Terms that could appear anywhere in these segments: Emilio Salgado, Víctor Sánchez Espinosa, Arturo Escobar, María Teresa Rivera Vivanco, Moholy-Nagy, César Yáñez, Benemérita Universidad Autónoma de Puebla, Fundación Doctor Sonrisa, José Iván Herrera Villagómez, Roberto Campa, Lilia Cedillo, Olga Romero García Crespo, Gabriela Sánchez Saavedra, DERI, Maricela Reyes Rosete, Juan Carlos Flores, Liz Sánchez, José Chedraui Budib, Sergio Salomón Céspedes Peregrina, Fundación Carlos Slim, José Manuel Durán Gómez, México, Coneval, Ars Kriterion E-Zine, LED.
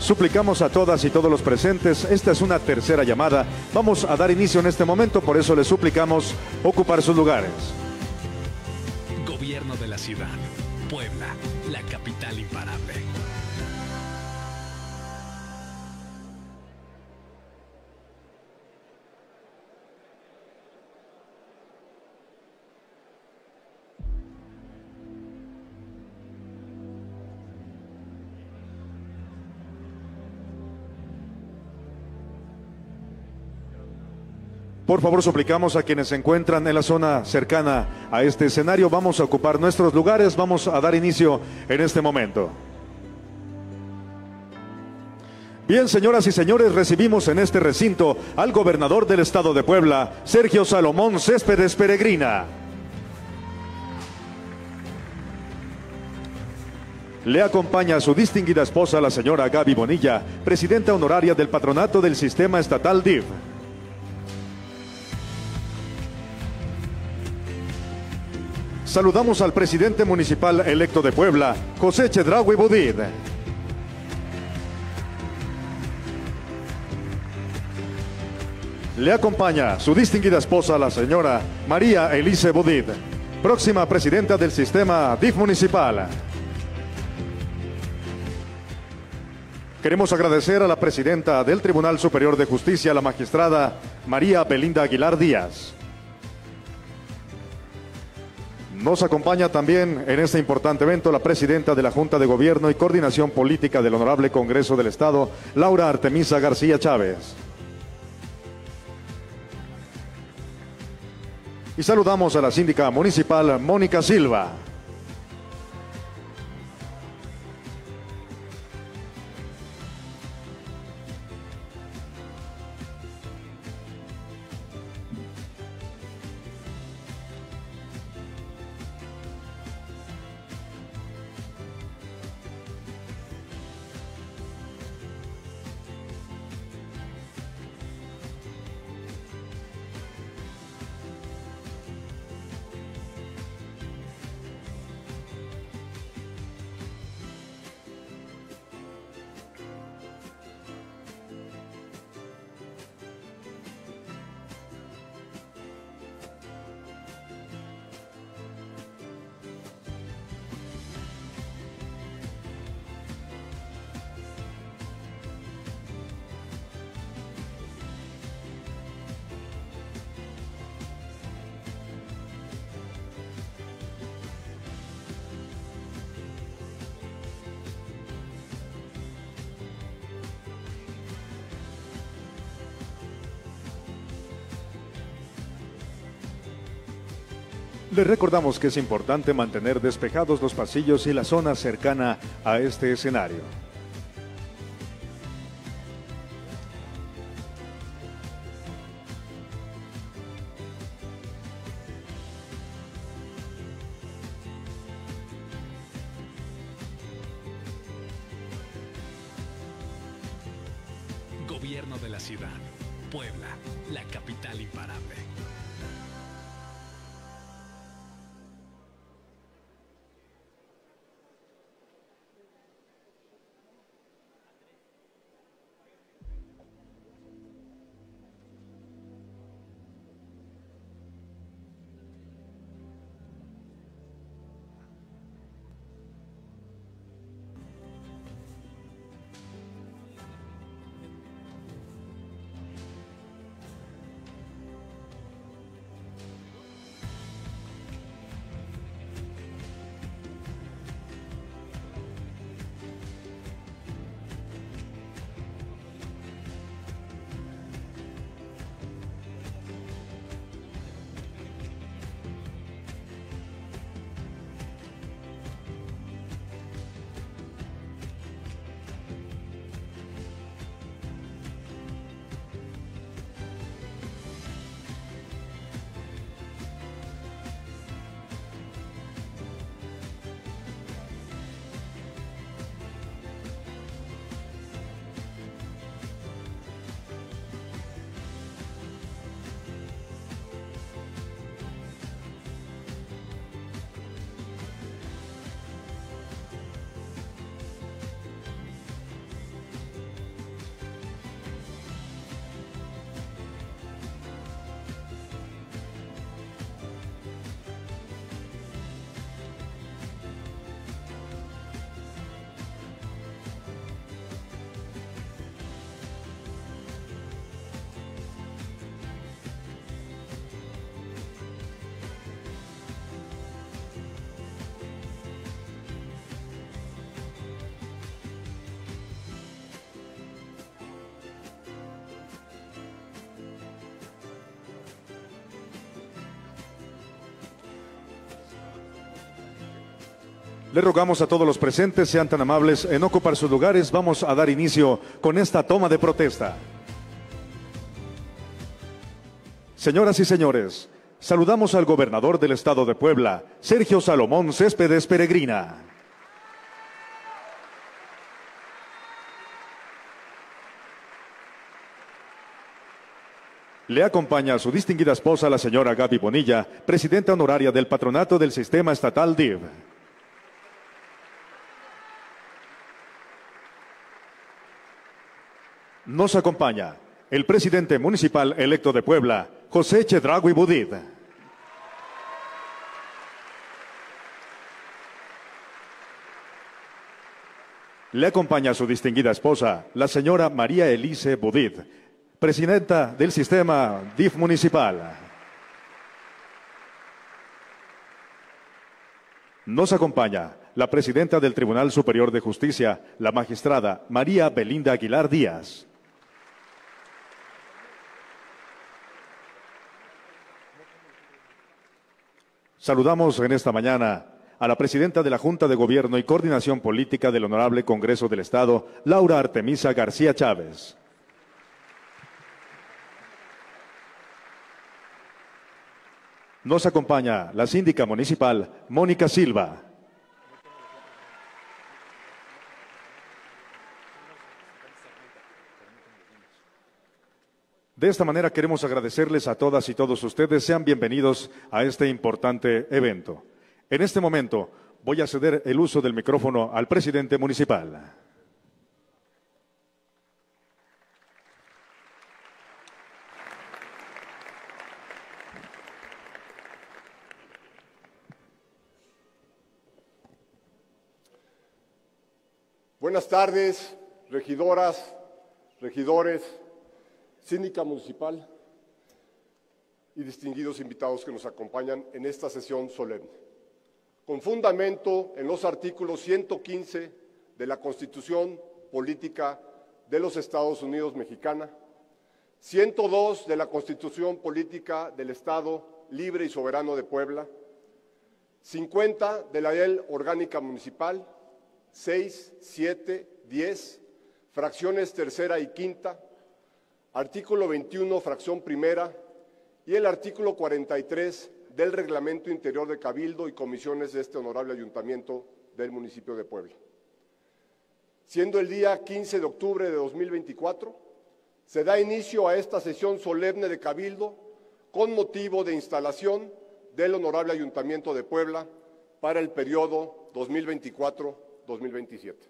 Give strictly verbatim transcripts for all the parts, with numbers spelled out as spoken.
Suplicamos a todas y todos los presentes, esta es una tercera llamada, vamos a dar inicio en este momento, por eso les suplicamos ocupar sus lugares. Gobierno de la ciudad, Puebla, la capital imparable. Por favor, suplicamos a quienes se encuentran en la zona cercana a este escenario. Vamos a ocupar nuestros lugares. Vamos a dar inicio en este momento. Bien, señoras y señores, recibimos en este recinto al gobernador del estado de Puebla, Sergio Salomón Céspedes Peregrina. Le acompaña a su distinguida esposa, la señora Gaby Bonilla, presidenta honoraria del patronato del sistema estatal D I V. Saludamos al presidente municipal electo de Puebla, José Chedraui Budib. Le acompaña su distinguida esposa, la señora María Elisa Budib, próxima presidenta del sistema D I F municipal. Queremos agradecer a la presidenta del Tribunal Superior de Justicia, la magistrada María Belinda Aguilar Díaz. Nos acompaña también en este importante evento la presidenta de la Junta de Gobierno y Coordinación Política del Honorable Congreso del Estado, Laura Artemisa García Chávez. Y saludamos a la síndica municipal, Mónica Silva. Les recordamos que es importante mantener despejados los pasillos y la zona cercana a este escenario. Gobierno de la ciudad, Puebla, la capital imparable. Le rogamos a todos los presentes sean tan amables en ocupar sus lugares. Vamos a dar inicio con esta toma de protesta. Señoras y señores, saludamos al gobernador del estado de Puebla, Sergio Salomón Céspedes Peregrina. Le acompaña a su distinguida esposa, la señora Gaby Bonilla, presidenta honoraria del Patronato del Sistema Estatal D I V. Nos acompaña el presidente municipal electo de Puebla, José Chedraui Budib. Le acompaña a su distinguida esposa, la señora María Elisa Budib, presidenta del sistema D I F municipal. Nos acompaña la presidenta del Tribunal Superior de Justicia, la magistrada María Belinda Aguilar Díaz. Saludamos en esta mañana a la presidenta de la Junta de Gobierno y Coordinación Política del Honorable Congreso del Estado, Laura Artemisa García Chávez. Nos acompaña la síndica municipal, Mónica Silva. De esta manera queremos agradecerles a todas y todos ustedes. Sean bienvenidos a este importante evento. En este momento voy a ceder el uso del micrófono al presidente municipal. Buenas tardes, regidoras, regidores, síndica municipal y distinguidos invitados que nos acompañan en esta sesión solemne. Con fundamento en los artículos ciento quince de la Constitución Política de los Estados Unidos Mexicana, ciento dos de la Constitución Política del Estado Libre y Soberano de Puebla, cincuenta de la Ley Orgánica Municipal, seis, siete, diez, fracciones tercera y quinta, artículo veintiuno, fracción primera, y el artículo cuarenta y tres del Reglamento Interior de Cabildo y Comisiones de este honorable Ayuntamiento del municipio de Puebla. Siendo el día quince de octubre de dos mil veinticuatro, se da inicio a esta sesión solemne de Cabildo con motivo de instalación del honorable Ayuntamiento de Puebla para el periodo dos mil veinticuatro dos mil veintisiete.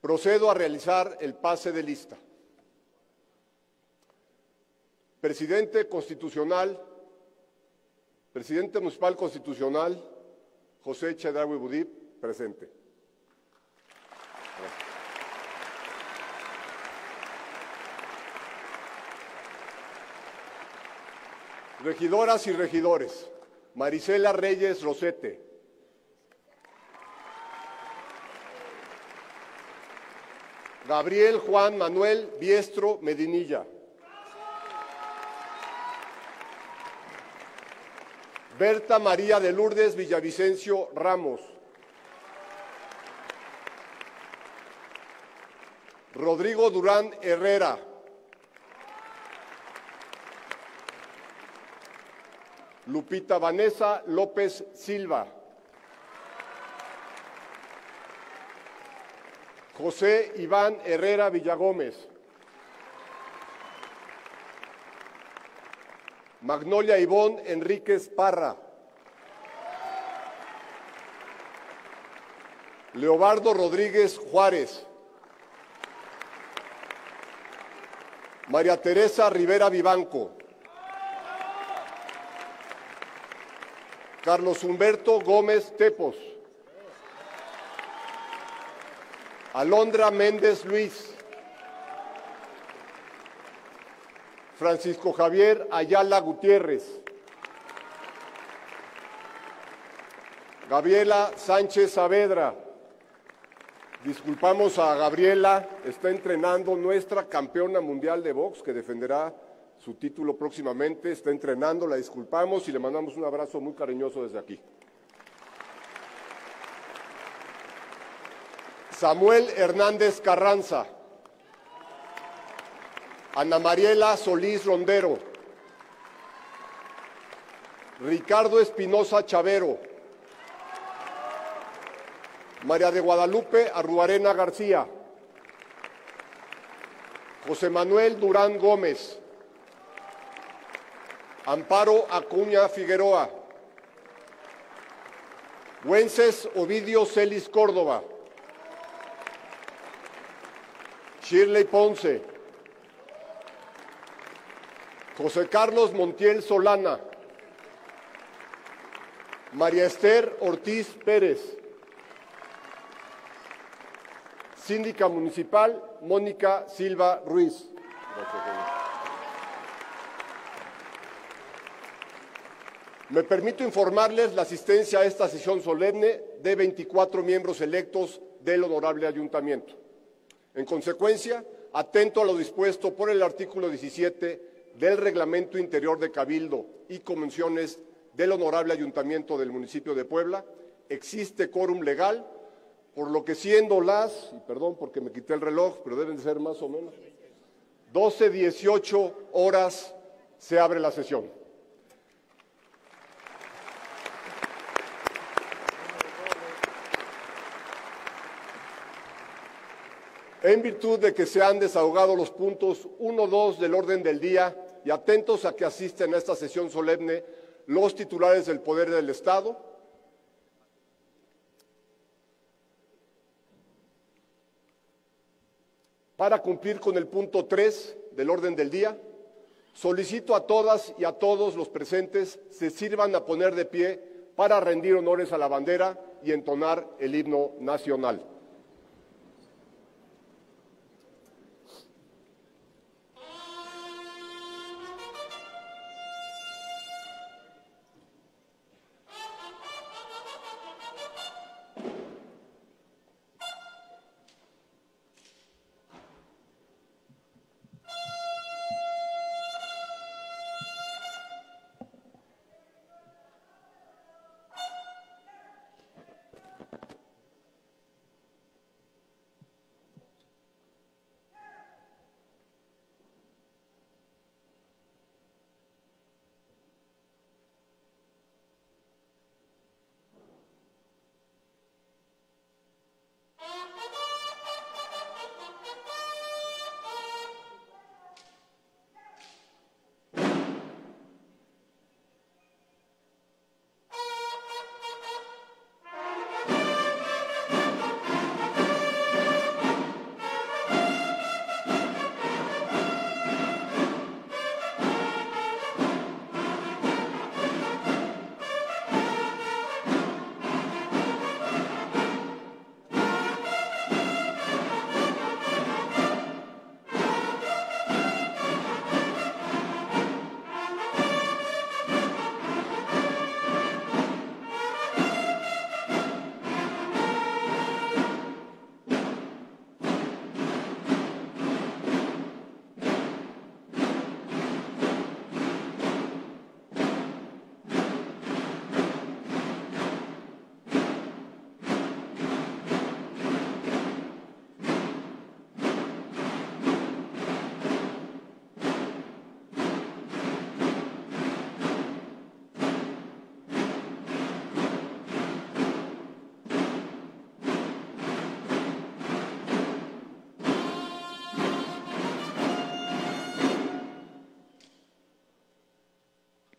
Procedo a realizar el pase de lista. Presidente constitucional, presidente municipal constitucional, José Chedraui Budib, presente. Gracias. Regidoras y regidores, Maricela Reyes Rosete. Gabriel Juan Manuel Biestro Medinilla. Berta María de Lourdes Villavicencio Ramos. Rodrigo Durán Herrera. Lupita Vanessa López Silva. José Iván Herrera Villagómez. Magnolia Ivón Enríquez Parra. Leobardo Rodríguez Juárez. María Teresa Rivera Vivanco. Carlos Humberto Gómez Tepos. Alondra Méndez Luis. Francisco Javier Ayala Gutiérrez. Gabriela Sánchez Saavedra. Disculpamos a Gabriela, está entrenando, nuestra campeona mundial de box que defenderá su título próximamente. Está entrenando, la disculpamos y le mandamos un abrazo muy cariñoso desde aquí. Samuel Hernández Carranza. Ana Mariela Solís Rondero. Ricardo Espinoza Chavero. María de Guadalupe Arruarena García. José Manuel Durán Gómez. Amparo Acuña Figueroa. Güences Ovidio Celis Córdoba. Shirley Ponce. José Carlos Montiel Solana. María Esther Ortiz Pérez. Síndica Municipal, Mónica Silva Ruiz. Me permito informarles la asistencia a esta sesión solemne de veinticuatro miembros electos del Honorable Ayuntamiento. En consecuencia, atento a lo dispuesto por el artículo diecisiete del Reglamento Interior de Cabildo y Convenciones del Honorable Ayuntamiento del Municipio de Puebla, existe quórum legal. Por lo que siendo las, y perdón porque me quité el reloj, pero deben ser más o menos, doce dieciocho horas se abre la sesión. En virtud de que se han desahogado los puntos uno, dos del orden del día y atentos a que asisten a esta sesión solemne los titulares del Poder del Estado, para cumplir con el punto tres del orden del día, solicito a todas y a todos los presentes se sirvan a poner de pie para rendir honores a la bandera y entonar el himno nacional.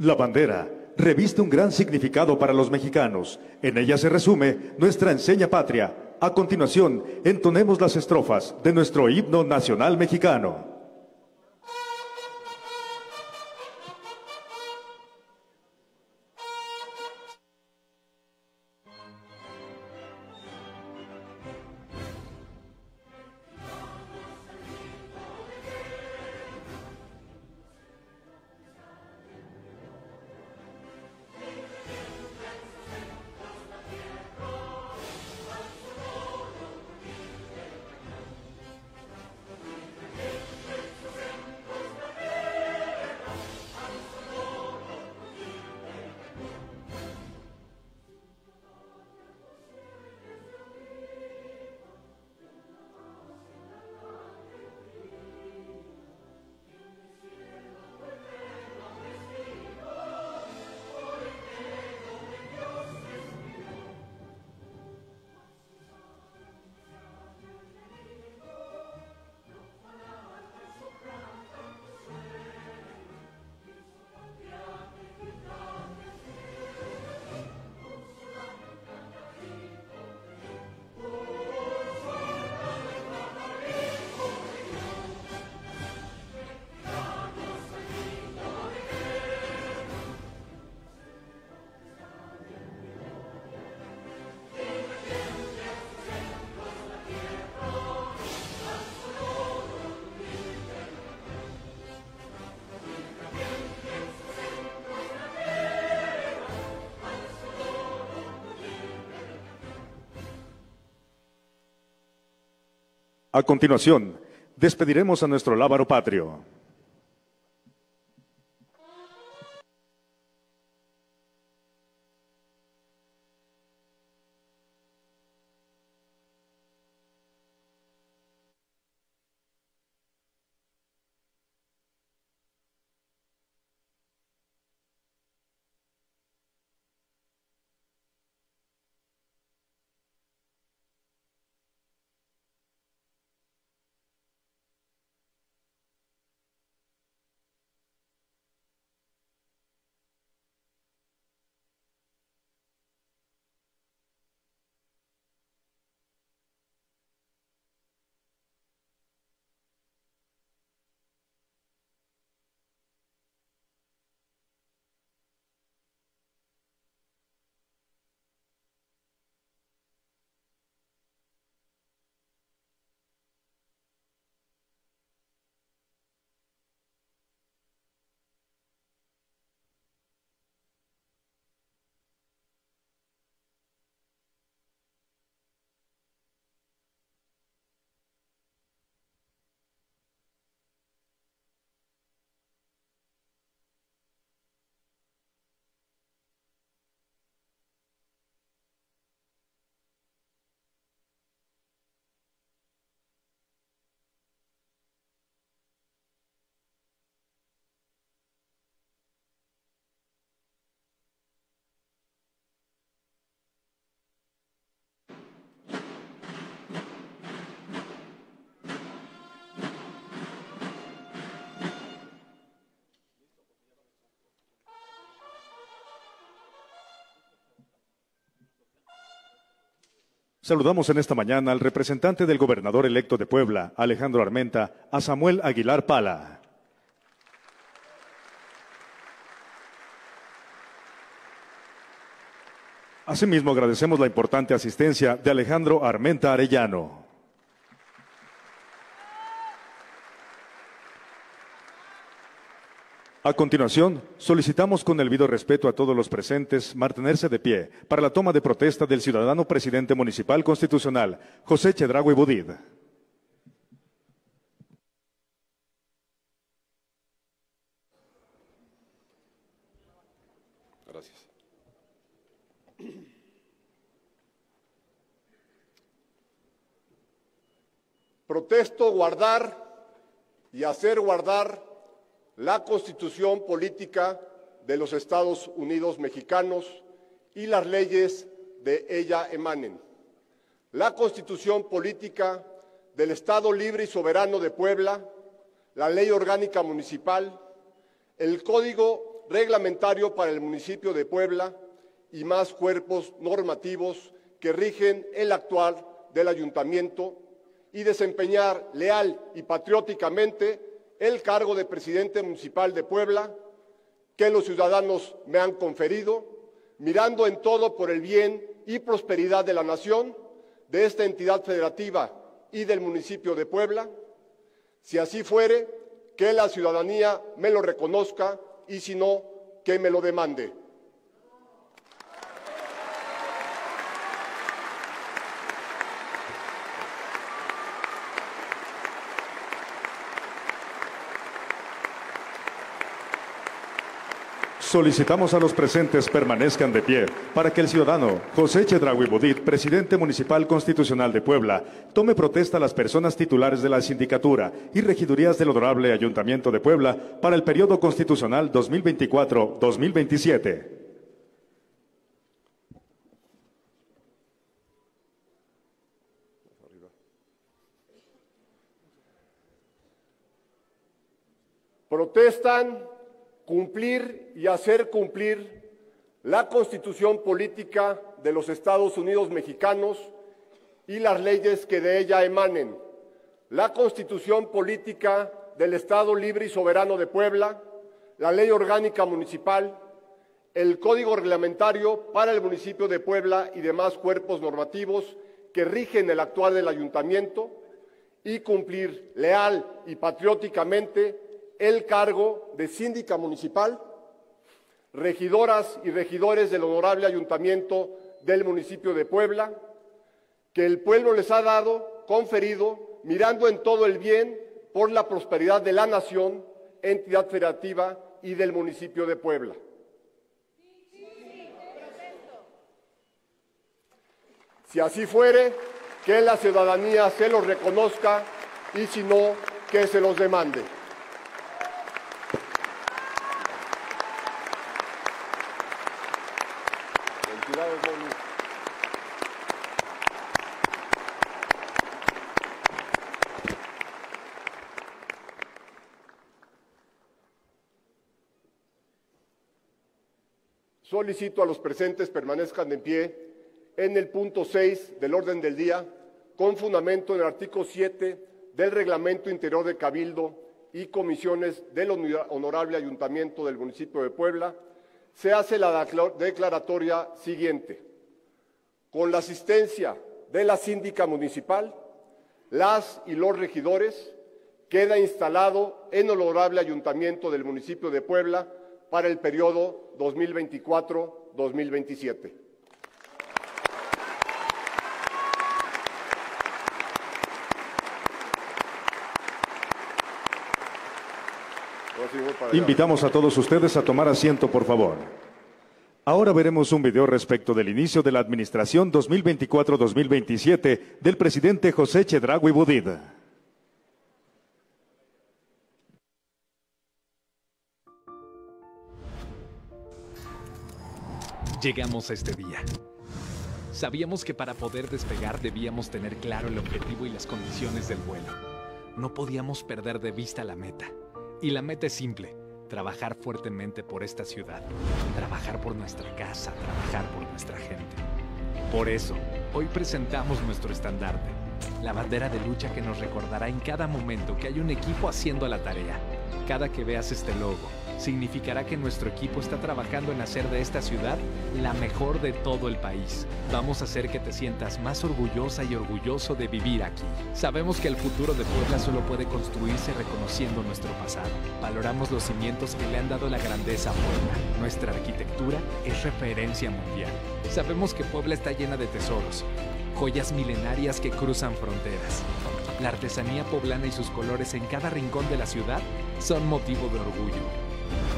La bandera reviste un gran significado para los mexicanos. En ella se resume nuestra enseña patria. A continuación, entonemos las estrofas de nuestro himno nacional mexicano. A continuación, despediremos a nuestro lábaro patrio. Saludamos en esta mañana al representante del gobernador electo de Puebla, Alejandro Armenta, a Samuel Aguilar Pala. Asimismo, agradecemos la importante asistencia de Alejandro Armenta Arellano. A continuación, solicitamos con el debido respeto a todos los presentes mantenerse de pie para la toma de protesta del ciudadano presidente municipal constitucional, José Chedraui Budib. Gracias. Protesto guardar y hacer guardar la Constitución Política de los Estados Unidos Mexicanos y las leyes de ella emanen, la Constitución Política del Estado Libre y Soberano de Puebla, la Ley Orgánica Municipal, el Código Reglamentario para el Municipio de Puebla y más cuerpos normativos que rigen el actuar del Ayuntamiento y desempeñar leal y patrióticamente el cargo de presidente municipal de Puebla, que los ciudadanos me han conferido, mirando en todo por el bien y prosperidad de la nación, de esta entidad federativa y del municipio de Puebla. Si así fuere, que la ciudadanía me lo reconozca y si no, que me lo demande. Solicitamos a los presentes permanezcan de pie para que el ciudadano José Chedraui Budib, presidente municipal constitucional de Puebla, tome protesta a las personas titulares de la sindicatura y regidurías del honorable Ayuntamiento de Puebla para el periodo constitucional dos mil veinticuatro dos mil veintisiete. Protestan cumplir y hacer cumplir la Constitución Política de los Estados Unidos Mexicanos y las leyes que de ella emanen, la Constitución Política del Estado Libre y Soberano de Puebla, la Ley Orgánica Municipal, el Código Reglamentario para el Municipio de Puebla y demás cuerpos normativos que rigen el actuar del Ayuntamiento y cumplir leal y patrióticamente el cargo de síndica municipal, regidoras y regidores del honorable Ayuntamiento del municipio de Puebla, que el pueblo les ha dado, conferido mirando en todo el bien por la prosperidad de la nación, entidad federativa y del municipio de Puebla. Si así fuere, que la ciudadanía se los reconozca y si no, que se los demande. Solicito a los presentes permanezcan en pie en el punto seis del orden del día, con fundamento en el artículo siete del Reglamento Interior de Cabildo y Comisiones del Honorable Ayuntamiento del Municipio de Puebla, se hace la declaratoria siguiente. Con la asistencia de la síndica municipal, las y los regidores, queda instalado en el Honorable Ayuntamiento del Municipio de Puebla para el periodo dos mil veinticuatro a dos mil veintisiete. Invitamos a todos ustedes a tomar asiento, por favor. Ahora veremos un video respecto del inicio de la administración dos mil veinticuatro a dos mil veintisiete del presidente José Chedraui Budib. Llegamos a este día. Sabíamos que para poder despegar debíamos tener claro el objetivo y las condiciones del vuelo. No podíamos perder de vista la meta. Y la meta es simple, trabajar fuertemente por esta ciudad, trabajar por nuestra casa, trabajar por nuestra gente. Por eso, hoy presentamos nuestro estandarte, la bandera de lucha que nos recordará en cada momento que hay un equipo haciendo la tarea. Cada que veas este logo, significará que nuestro equipo está trabajando en hacer de esta ciudad la mejor de todo el país. Vamos a hacer que te sientas más orgullosa y orgulloso de vivir aquí. Sabemos que el futuro de Puebla solo puede construirse reconociendo nuestro pasado. Valoramos los cimientos que le han dado la grandeza a Puebla. Nuestra arquitectura es referencia mundial. Sabemos que Puebla está llena de tesoros, joyas milenarias que cruzan fronteras. La artesanía poblana y sus colores en cada rincón de la ciudad son motivo de orgullo.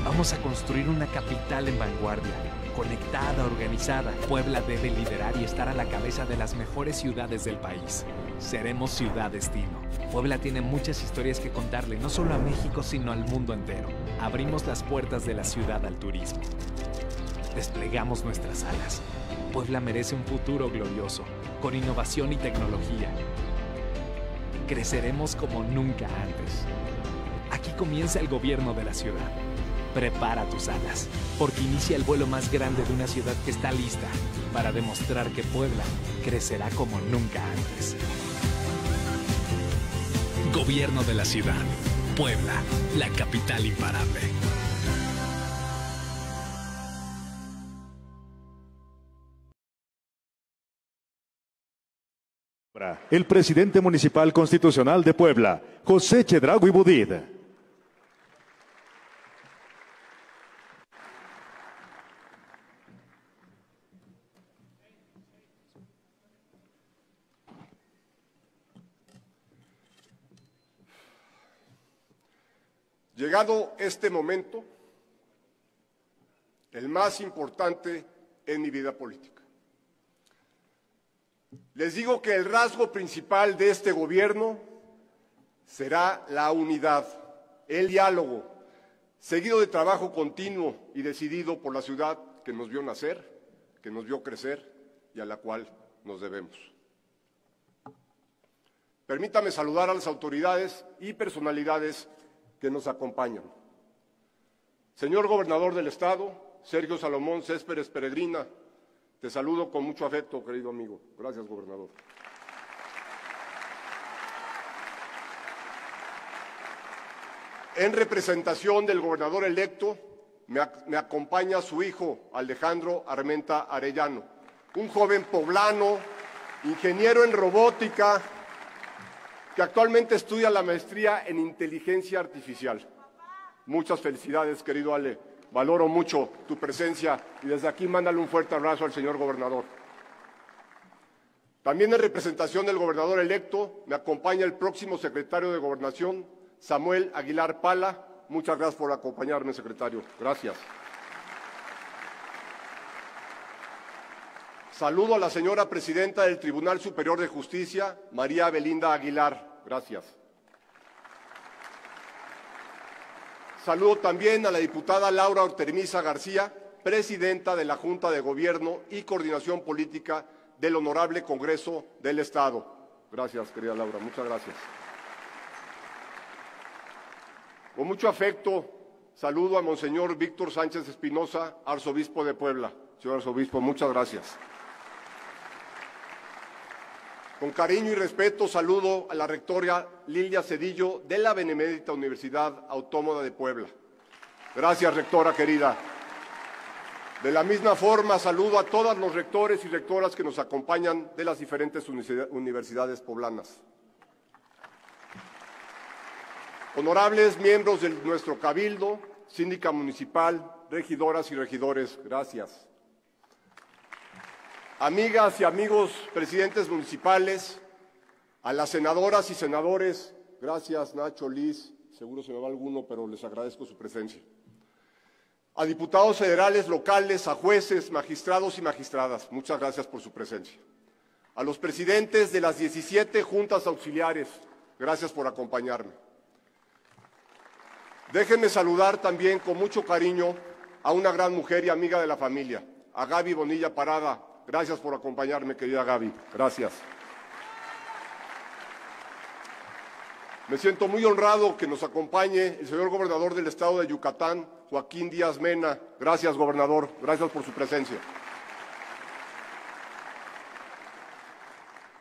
Vamos a construir una capital en vanguardia, conectada, organizada. Puebla debe liderar y estar a la cabeza de las mejores ciudades del país. Seremos ciudad destino. Puebla tiene muchas historias que contarle, no solo a México, sino al mundo entero. Abrimos las puertas de la ciudad al turismo. Desplegamos nuestras alas. Puebla merece un futuro glorioso, con innovación y tecnología. Creceremos como nunca antes. Aquí comienza el gobierno de la ciudad. Prepara tus alas, porque inicia el vuelo más grande de una ciudad que está lista para demostrar que Puebla crecerá como nunca antes. Gobierno de la ciudad. Puebla, la capital imparable. El presidente municipal constitucional de Puebla, José Chedraui Budib. Llegado este momento, el más importante en mi vida política, les digo que el rasgo principal de este gobierno será la unidad, el diálogo, seguido de trabajo continuo y decidido por la ciudad que nos vio nacer, que nos vio crecer y a la cual nos debemos. Permítame saludar a las autoridades y personalidades que nos acompañan. Señor Gobernador del Estado, Sergio Salomón Céspedes Peregrina, te saludo con mucho afecto, querido amigo. Gracias, Gobernador. En representación del gobernador electo, me, ac me acompaña su hijo, Alejandro Armenta Arellano, un joven poblano, ingeniero en robótica, que actualmente estudia la maestría en inteligencia artificial. Muchas felicidades, querido Ale. Valoro mucho tu presencia y desde aquí mándale un fuerte abrazo al señor gobernador. También en representación del gobernador electo me acompaña el próximo secretario de Gobernación, Samuel Aguilar Pala. Muchas gracias por acompañarme, secretario. Gracias. Saludo a la señora presidenta del Tribunal Superior de Justicia, María Belinda Aguilar. Gracias. Saludo también a la diputada Laura Artemisa García, presidenta de la Junta de Gobierno y Coordinación Política del Honorable Congreso del Estado. Gracias, querida Laura, muchas gracias. Con mucho afecto, saludo a Monseñor Víctor Sánchez Espinosa, arzobispo de Puebla. Señor arzobispo, muchas gracias. Con cariño y respeto, saludo a la rectora Lilia Cedillo de la Benemérita Universidad Autónoma de Puebla. Gracias, rectora querida. De la misma forma, saludo a todos los rectores y rectoras que nos acompañan de las diferentes universidades poblanas. Honorables miembros de nuestro Cabildo, Síndica Municipal, regidoras y regidores, gracias. Amigas y amigos presidentes municipales, a las senadoras y senadores, gracias Nacho, Liz, seguro se me va alguno, pero les agradezco su presencia. A diputados federales, locales, a jueces, magistrados y magistradas, muchas gracias por su presencia. A los presidentes de las diecisiete juntas auxiliares, gracias por acompañarme. Déjenme saludar también con mucho cariño a una gran mujer y amiga de la familia, a Gaby Bonilla Parada. Gracias por acompañarme, querida Gaby. Gracias. Me siento muy honrado que nos acompañe el señor gobernador del estado de Yucatán, Joaquín Díaz Mena. Gracias, gobernador. Gracias por su presencia.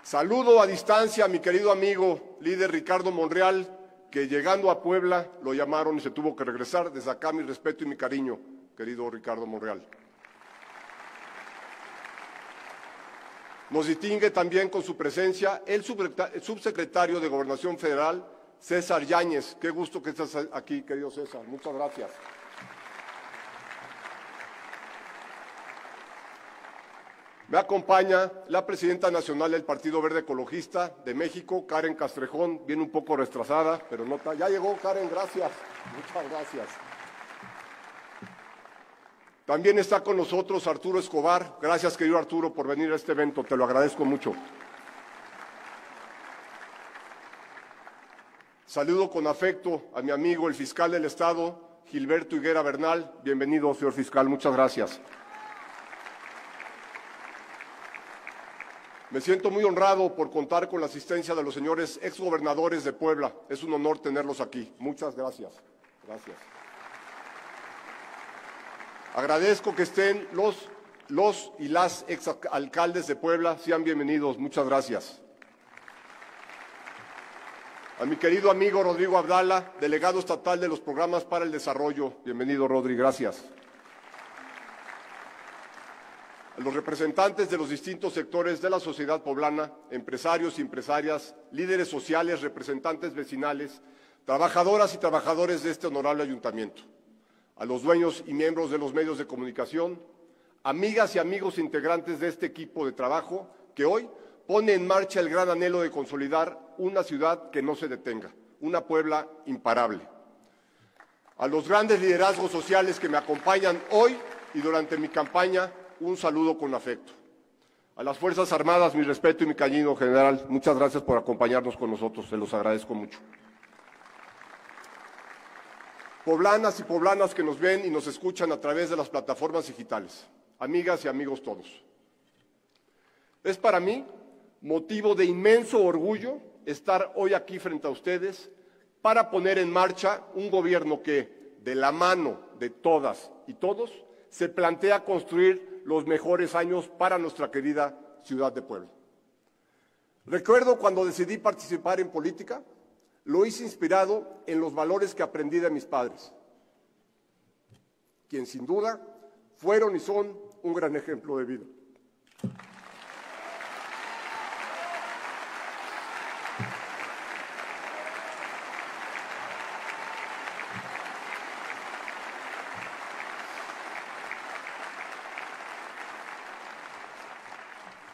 Saludo a distancia a mi querido amigo, líder Ricardo Monreal, que llegando a Puebla lo llamaron y se tuvo que regresar. Desde acá mi respeto y mi cariño, querido Ricardo Monreal. Nos distingue también con su presencia el subsecretario de Gobernación Federal, César Yáñez. Qué gusto que estás aquí, querido César. Muchas gracias. Me acompaña la presidenta nacional del Partido Verde Ecologista de México, Karen Castrejón, viene un poco retrasada, pero no está. Ya llegó, Karen, gracias. Muchas gracias. También está con nosotros Arturo Escobar. Gracias, querido Arturo, por venir a este evento. Te lo agradezco mucho. Saludo con afecto a mi amigo, el fiscal del Estado, Gilberto Higuera Bernal. Bienvenido, señor fiscal. Muchas gracias. Me siento muy honrado por contar con la asistencia de los señores exgobernadores de Puebla. Es un honor tenerlos aquí. Muchas gracias. Gracias. Agradezco que estén los, los y las exalcaldes de Puebla. Sean bienvenidos. Muchas gracias. A mi querido amigo Rodrigo Abdala, delegado estatal de los programas para el desarrollo. Bienvenido, Rodri. Gracias. A los representantes de los distintos sectores de la sociedad poblana, empresarios y empresarias, líderes sociales, representantes vecinales, trabajadoras y trabajadores de este honorable ayuntamiento. A los dueños y miembros de los medios de comunicación, amigas y amigos integrantes de este equipo de trabajo que hoy pone en marcha el gran anhelo de consolidar una ciudad que no se detenga, una Puebla imparable. A los grandes liderazgos sociales que me acompañan hoy y durante mi campaña, un saludo con afecto. A las Fuerzas Armadas, mi respeto y mi cariño, general, muchas gracias por acompañarnos con nosotros, se los agradezco mucho. Poblanas y poblanas que nos ven y nos escuchan a través de las plataformas digitales, amigas y amigos todos. Es para mí motivo de inmenso orgullo estar hoy aquí frente a ustedes para poner en marcha un gobierno que, de la mano de todas y todos, se plantea construir los mejores años para nuestra querida ciudad de Puebla. Recuerdo cuando decidí participar en política. Lo hice inspirado en los valores que aprendí de mis padres, quienes sin duda fueron y son un gran ejemplo de vida.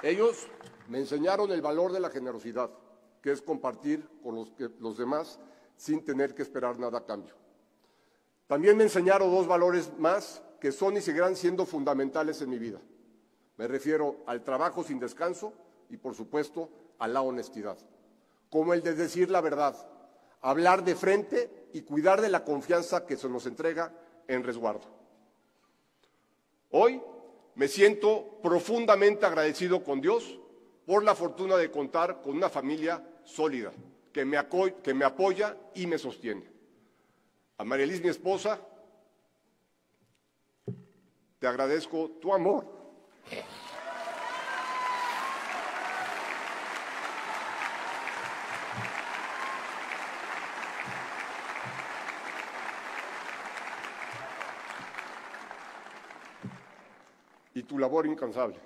Ellos Me enseñaron el valor de la generosidad, que es compartir con los, que, los demás sin tener que esperar nada a cambio. También me enseñaron dos valores más que son y seguirán siendo fundamentales en mi vida. Me refiero al trabajo sin descanso y, por supuesto, a la honestidad, como el de decir la verdad, hablar de frente y cuidar de la confianza que se nos entrega en resguardo. Hoy me siento profundamente agradecido con Dios por la fortuna de contar con una familia sólida, que me, que me apoya y me sostiene. A María Elisa, mi esposa, te agradezco tu amor. Y tu labor incansable.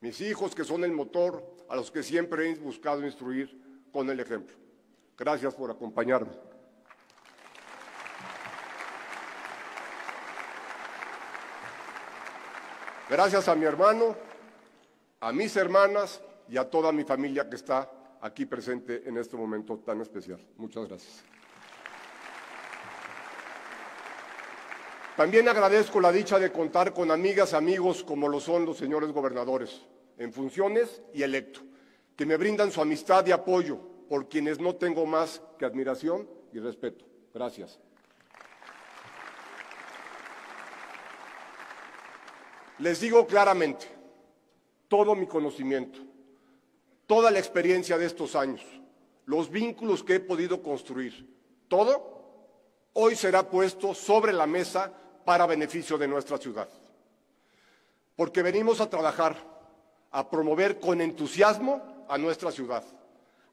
Mis hijos, que son el motor, a los que siempre he buscado instruir con el ejemplo. Gracias por acompañarme. Gracias a mi hermano, a mis hermanas y a toda mi familia que está aquí presente en este momento tan especial. Muchas gracias. También agradezco la dicha de contar con amigas, amigos, como lo son los señores gobernadores, en funciones y electo, que me brindan su amistad y apoyo, por quienes no tengo más que admiración y respeto. Gracias. Les digo claramente, todo mi conocimiento, toda la experiencia de estos años, los vínculos que he podido construir, todo hoy será puesto sobre la mesa para beneficio de nuestra ciudad. Porque venimos a trabajar, a promover con entusiasmo a nuestra ciudad,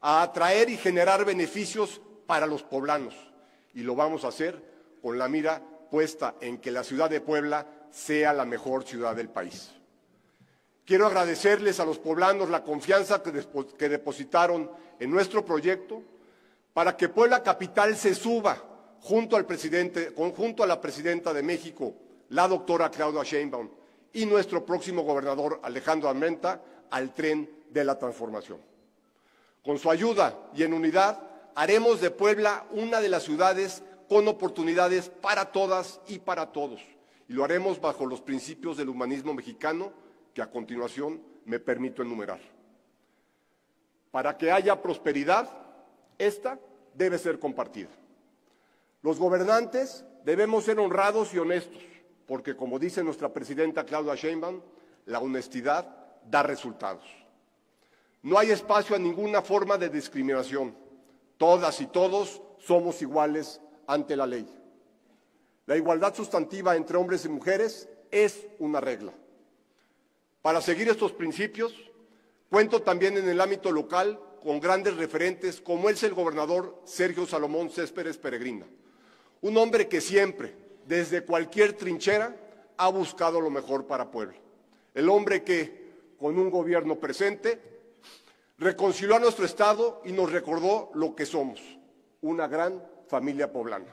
a atraer y generar beneficios para los poblanos. Y lo vamos a hacer con la mira puesta en que la ciudad de Puebla sea la mejor ciudad del país. Quiero agradecerles a los poblanos la confianza que depositaron en nuestro proyecto para que Puebla Capital se suba junto al presidente, junto a la presidenta de México, la doctora Claudia Sheinbaum, y nuestro próximo gobernador, Alejandro Armenta, al tren de la transformación. Con su ayuda y en unidad, haremos de Puebla una de las ciudades con oportunidades para todas y para todos. Y lo haremos bajo los principios del humanismo mexicano, que a continuación me permito enumerar. Para que haya prosperidad, esta debe ser compartida. Los gobernantes debemos ser honrados y honestos, porque como dice nuestra presidenta Claudia Sheinbaum, la honestidad da resultados. No hay espacio a ninguna forma de discriminación. Todas y todos somos iguales ante la ley. La igualdad sustantiva entre hombres y mujeres es una regla. Para seguir estos principios, cuento también en el ámbito local con grandes referentes como es el gobernador Sergio Salomón Céspedes Peregrina, un hombre que siempre, desde cualquier trinchera, ha buscado lo mejor para Puebla. El hombre que, con un gobierno presente, reconcilió a nuestro estado y nos recordó lo que somos, una gran familia poblana.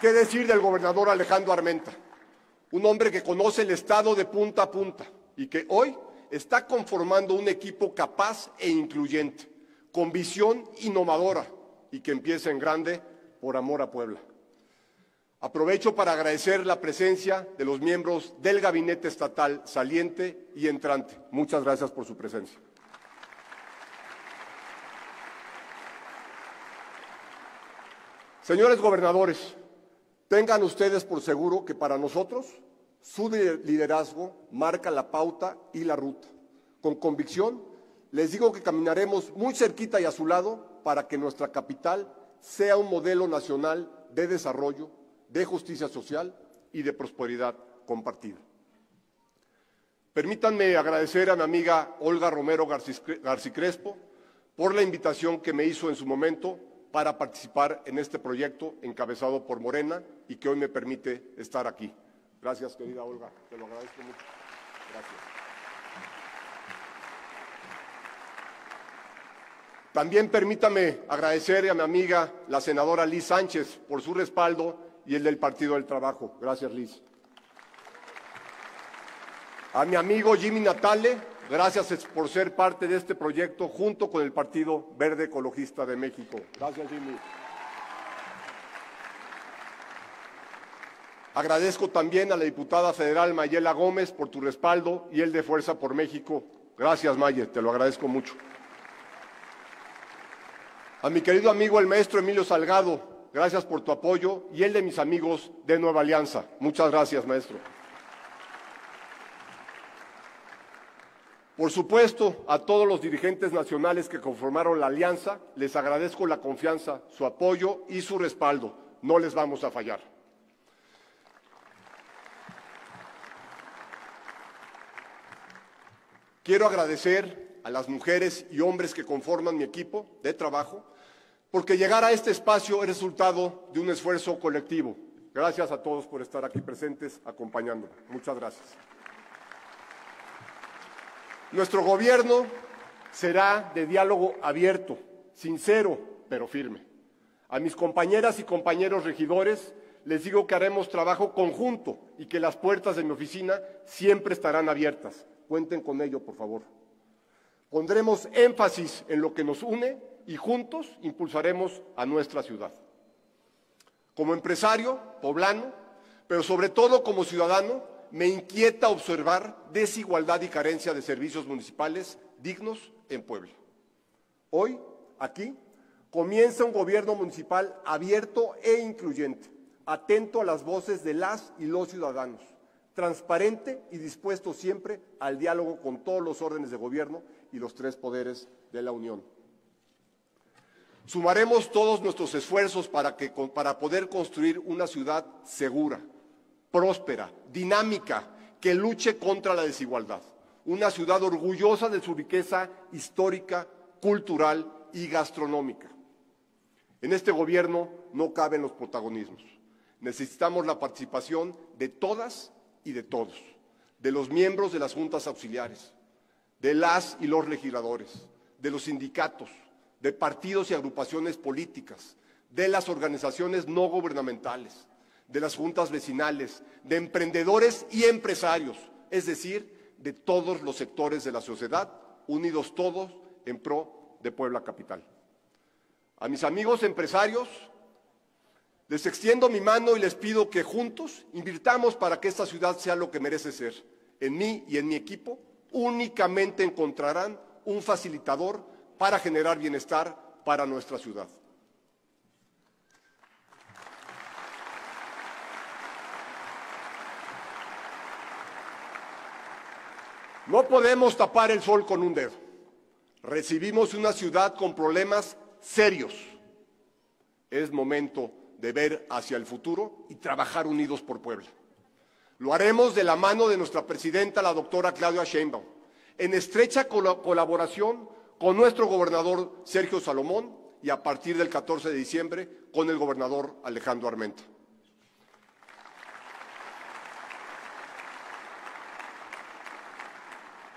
¿Qué decir del gobernador Alejandro Armenta? Un hombre que conoce el estado de punta a punta y que hoy está conformando un equipo capaz e incluyente, con visión innovadora y que empieza en grande por amor a Puebla. Aprovecho para agradecer la presencia de los miembros del gabinete estatal saliente y entrante. Muchas gracias por su presencia. Señores gobernadores, tengan ustedes por seguro que para nosotros su liderazgo marca la pauta y la ruta. Con convicción les digo que caminaremos muy cerquita y a su lado para que nuestra capital sea un modelo nacional de desarrollo, de justicia social y de prosperidad compartida. Permítanme agradecer a mi amiga Olga Romero García Crespo por la invitación que me hizo en su momento para participar en este proyecto encabezado por Morena y que hoy me permite estar aquí. Gracias, querida Olga, te lo agradezco mucho. Gracias. También permítame agradecer a mi amiga, la senadora Liz Sánchez, por su respaldo y el del Partido del Trabajo. Gracias, Liz. A mi amigo Jimmy Natale, gracias por ser parte de este proyecto junto con el Partido Verde Ecologista de México. Gracias, Jimmy. Agradezco también a la diputada federal Mayela Gómez por tu respaldo y el de Fuerza por México. Gracias, Maye, te lo agradezco mucho. A mi querido amigo el maestro Emilio Salgado, gracias por tu apoyo y el de mis amigos de Nueva Alianza. Muchas gracias, maestro. Por supuesto, a todos los dirigentes nacionales que conformaron la Alianza, les agradezco la confianza, su apoyo y su respaldo. No les vamos a fallar. Quiero agradecer a las mujeres y hombres que conforman mi equipo de trabajo, porque llegar a este espacio es resultado de un esfuerzo colectivo. Gracias a todos por estar aquí presentes, acompañándome. Muchas gracias. Nuestro gobierno será de diálogo abierto, sincero, pero firme. A mis compañeras y compañeros regidores les digo que haremos trabajo conjunto y que las puertas de mi oficina siempre estarán abiertas. Cuenten con ello, por favor. Pondremos énfasis en lo que nos une y juntos impulsaremos a nuestra ciudad. Como empresario poblano, pero sobre todo como ciudadano, me inquieta observar desigualdad y carencia de servicios municipales dignos en Puebla. Hoy, aquí, comienza un gobierno municipal abierto e incluyente, atento a las voces de las y los ciudadanos, transparente y dispuesto siempre al diálogo con todos los órdenes de gobierno y los tres poderes de la Unión. Sumaremos todos nuestros esfuerzos para, que, para poder construir una ciudad segura, próspera, dinámica, que luche contra la desigualdad. Una ciudad orgullosa de su riqueza histórica, cultural y gastronómica. En este gobierno no caben los protagonismos. Necesitamos la participación de todas y de todos, de los miembros de las juntas auxiliares, de las y los legisladores, de los sindicatos, de partidos y agrupaciones políticas, de las organizaciones no gubernamentales, de las juntas vecinales, de emprendedores y empresarios, es decir, de todos los sectores de la sociedad, unidos todos en pro de Puebla Capital. A mis amigos empresarios, les extiendo mi mano y les pido que juntos invirtamos para que esta ciudad sea lo que merece ser. En mí y en mi equipo únicamente encontrarán un facilitador para generar bienestar para nuestra ciudad. No podemos tapar el sol con un dedo. Recibimos una ciudad con problemas serios. Es momento de ver hacia el futuro y trabajar unidos por Puebla. Lo haremos de la mano de nuestra presidenta, la doctora Claudia Sheinbaum, en estrecha col- colaboración con nuestro gobernador Sergio Salomón y a partir del catorce de diciembre con el gobernador Alejandro Armenta.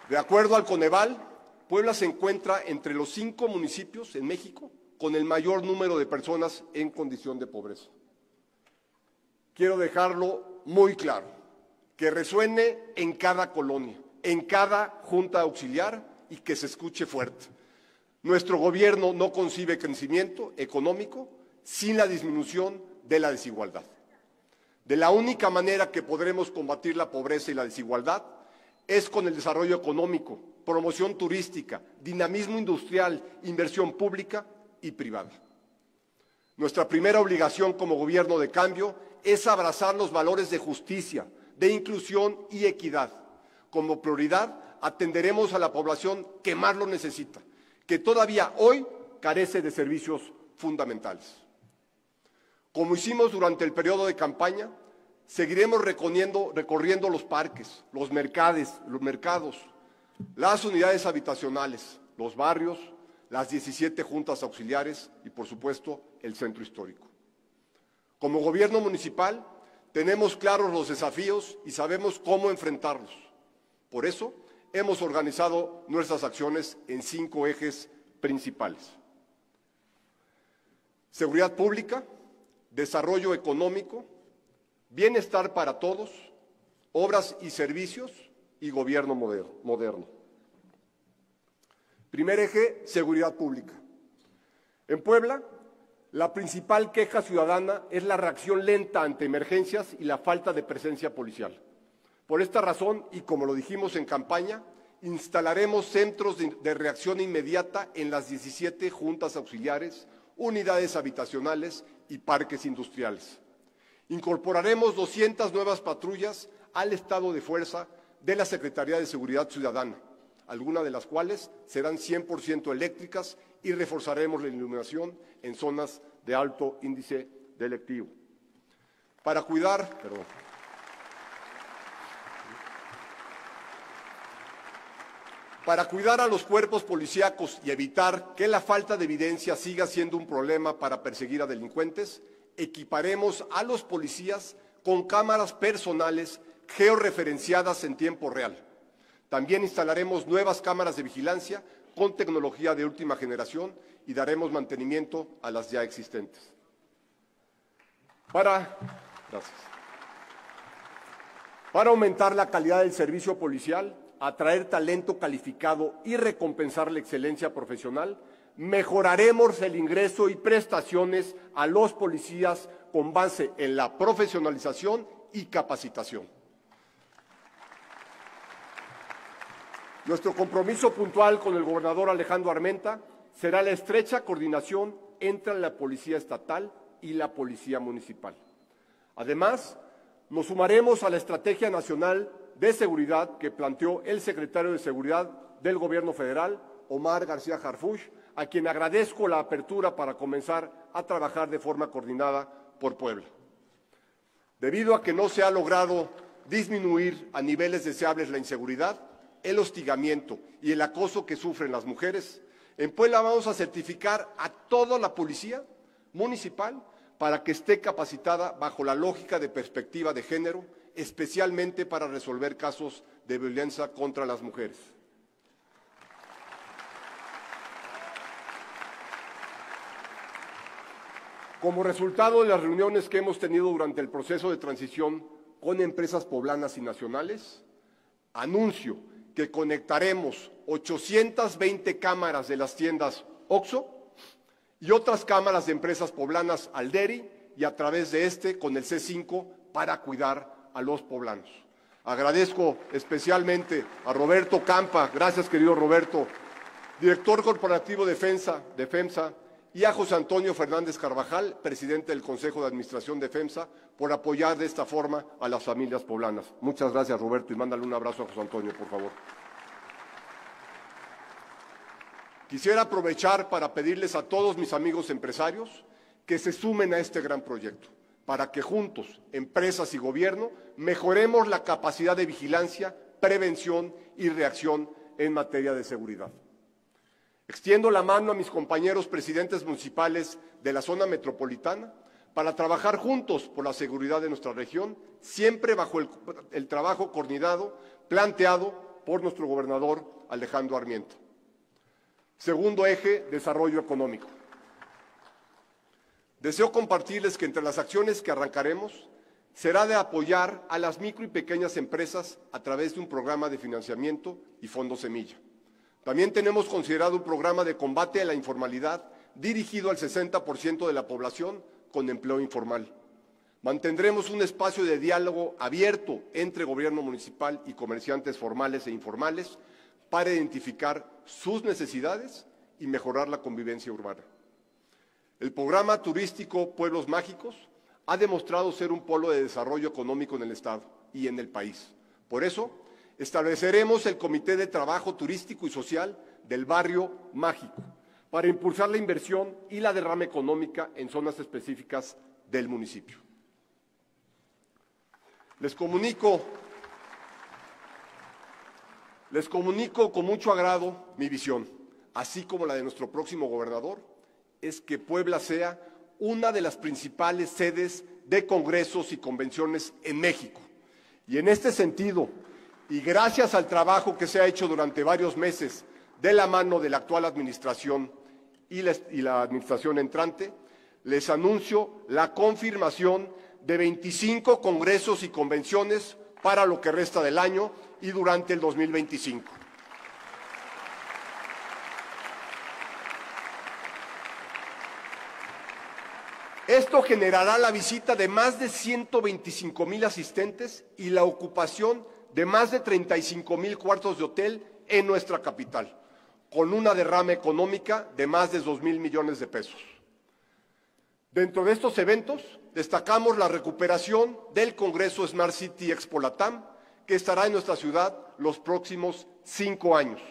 De acuerdo al Coneval, Puebla se encuentra entre los cinco municipios en México con el mayor número de personas en condición de pobreza. Quiero dejarlo muy claro, que resuene en cada colonia, en cada junta auxiliar y que se escuche fuerte. Nuestro gobierno no concibe crecimiento económico sin la disminución de la desigualdad. De la única manera que podremos combatir la pobreza y la desigualdad es con el desarrollo económico, promoción turística, dinamismo industrial, inversión pública y privada. Nuestra primera obligación como gobierno de cambio es abrazar los valores de justicia, de inclusión y equidad. Como prioridad, atenderemos a la población que más lo necesita, que todavía hoy carece de servicios fundamentales. Como hicimos durante el periodo de campaña, seguiremos recorriendo, recorriendo los parques, los mercades, los mercados, las unidades habitacionales, los barrios, las diecisiete juntas auxiliares y, por supuesto, el centro histórico. Como gobierno municipal, tenemos claros los desafíos y sabemos cómo enfrentarlos. Por eso, hemos organizado nuestras acciones en cinco ejes principales. Seguridad pública, desarrollo económico, bienestar para todos, obras y servicios y gobierno moderno. Primer eje, seguridad pública. En Puebla, la principal queja ciudadana es la reacción lenta ante emergencias y la falta de presencia policial. Por esta razón, y como lo dijimos en campaña, instalaremos centros de reacción inmediata en las diecisiete juntas auxiliares, unidades habitacionales y parques industriales. Incorporaremos doscientas nuevas patrullas al estado de fuerza de la Secretaría de Seguridad Ciudadana, algunas de las cuales serán cien por ciento eléctricas, y reforzaremos la iluminación en zonas de alto índice delictivo. Para cuidar, perdón, Para cuidar a los cuerpos policíacos y evitar que la falta de evidencia siga siendo un problema para perseguir a delincuentes, equiparemos a los policías con cámaras personales georreferenciadas en tiempo real. También instalaremos nuevas cámaras de vigilancia con tecnología de última generación y daremos mantenimiento a las ya existentes. Para, gracias. Para aumentar la calidad del servicio policial, atraer talento calificado y recompensar la excelencia profesional, mejoraremos el ingreso y prestaciones a los policías con base en la profesionalización y capacitación. Nuestro compromiso puntual con el gobernador Alejandro Armenta será la estrecha coordinación entre la Policía Estatal y la Policía Municipal. Además, nos sumaremos a la Estrategia Nacional de Seguridad que planteó el secretario de Seguridad del Gobierno Federal, Omar García Harfuch, a quien agradezco la apertura para comenzar a trabajar de forma coordinada por Puebla. Debido a que no se ha logrado disminuir a niveles deseables la inseguridad, el hostigamiento y el acoso que sufren las mujeres, en Puebla vamos a certificar a toda la policía municipal para que esté capacitada bajo la lógica de perspectiva de género, especialmente para resolver casos de violencia contra las mujeres. Como resultado de las reuniones que hemos tenido durante el proceso de transición con empresas poblanas y nacionales, anuncio que conectaremos ochocientas veinte cámaras de las tiendas Oxxo y otras cámaras de empresas poblanas al D E R I y a través de este con el C cinco para cuidar a los poblanos. Agradezco especialmente a Roberto Campa, gracias querido Roberto, director corporativo de FEMSA, de FEMSA, y a José Antonio Fernández Carvajal, presidente del Consejo de Administración de FEMSA, por apoyar de esta forma a las familias poblanas. Muchas gracias, Roberto, y mándale un abrazo a José Antonio, por favor. Quisiera aprovechar para pedirles a todos mis amigos empresarios que se sumen a este gran proyecto, para que juntos, empresas y gobierno, mejoremos la capacidad de vigilancia, prevención y reacción en materia de seguridad. Extiendo la mano a mis compañeros presidentes municipales de la zona metropolitana para trabajar juntos por la seguridad de nuestra región, siempre bajo el, el trabajo coordinado planteado por nuestro gobernador Alejandro Armenta. Segundo eje, desarrollo económico. Deseo compartirles que entre las acciones que arrancaremos será de apoyar a las micro y pequeñas empresas a través de un programa de financiamiento y fondo semilla. También tenemos considerado un programa de combate a la informalidad dirigido al sesenta por ciento de la población con empleo informal. Mantendremos un espacio de diálogo abierto entre gobierno municipal y comerciantes formales e informales para identificar sus necesidades y mejorar la convivencia urbana. El programa turístico Pueblos Mágicos ha demostrado ser un polo de desarrollo económico en el Estado y en el país. Por eso, estableceremos el Comité de Trabajo Turístico y Social del Barrio Mágico para impulsar la inversión y la derrama económica en zonas específicas del municipio. Les comunico, les comunico con mucho agrado mi visión, así como la de nuestro próximo gobernador, es que Puebla sea una de las principales sedes de congresos y convenciones en México. Y en este sentido, y gracias al trabajo que se ha hecho durante varios meses de la mano de la actual administración y la, y la administración entrante, les anuncio la confirmación de veinticinco congresos y convenciones para lo que resta del año y durante el dos mil veinticinco. Esto generará la visita de más de ciento veinticinco mil asistentes y la ocupación de más de treinta y cinco mil cuartos de hotel en nuestra capital, con una derrama económica de más de dos mil millones de pesos. Dentro de estos eventos, destacamos la recuperación del Congreso Smart City Expo Latam, que estará en nuestra ciudad los próximos cinco años.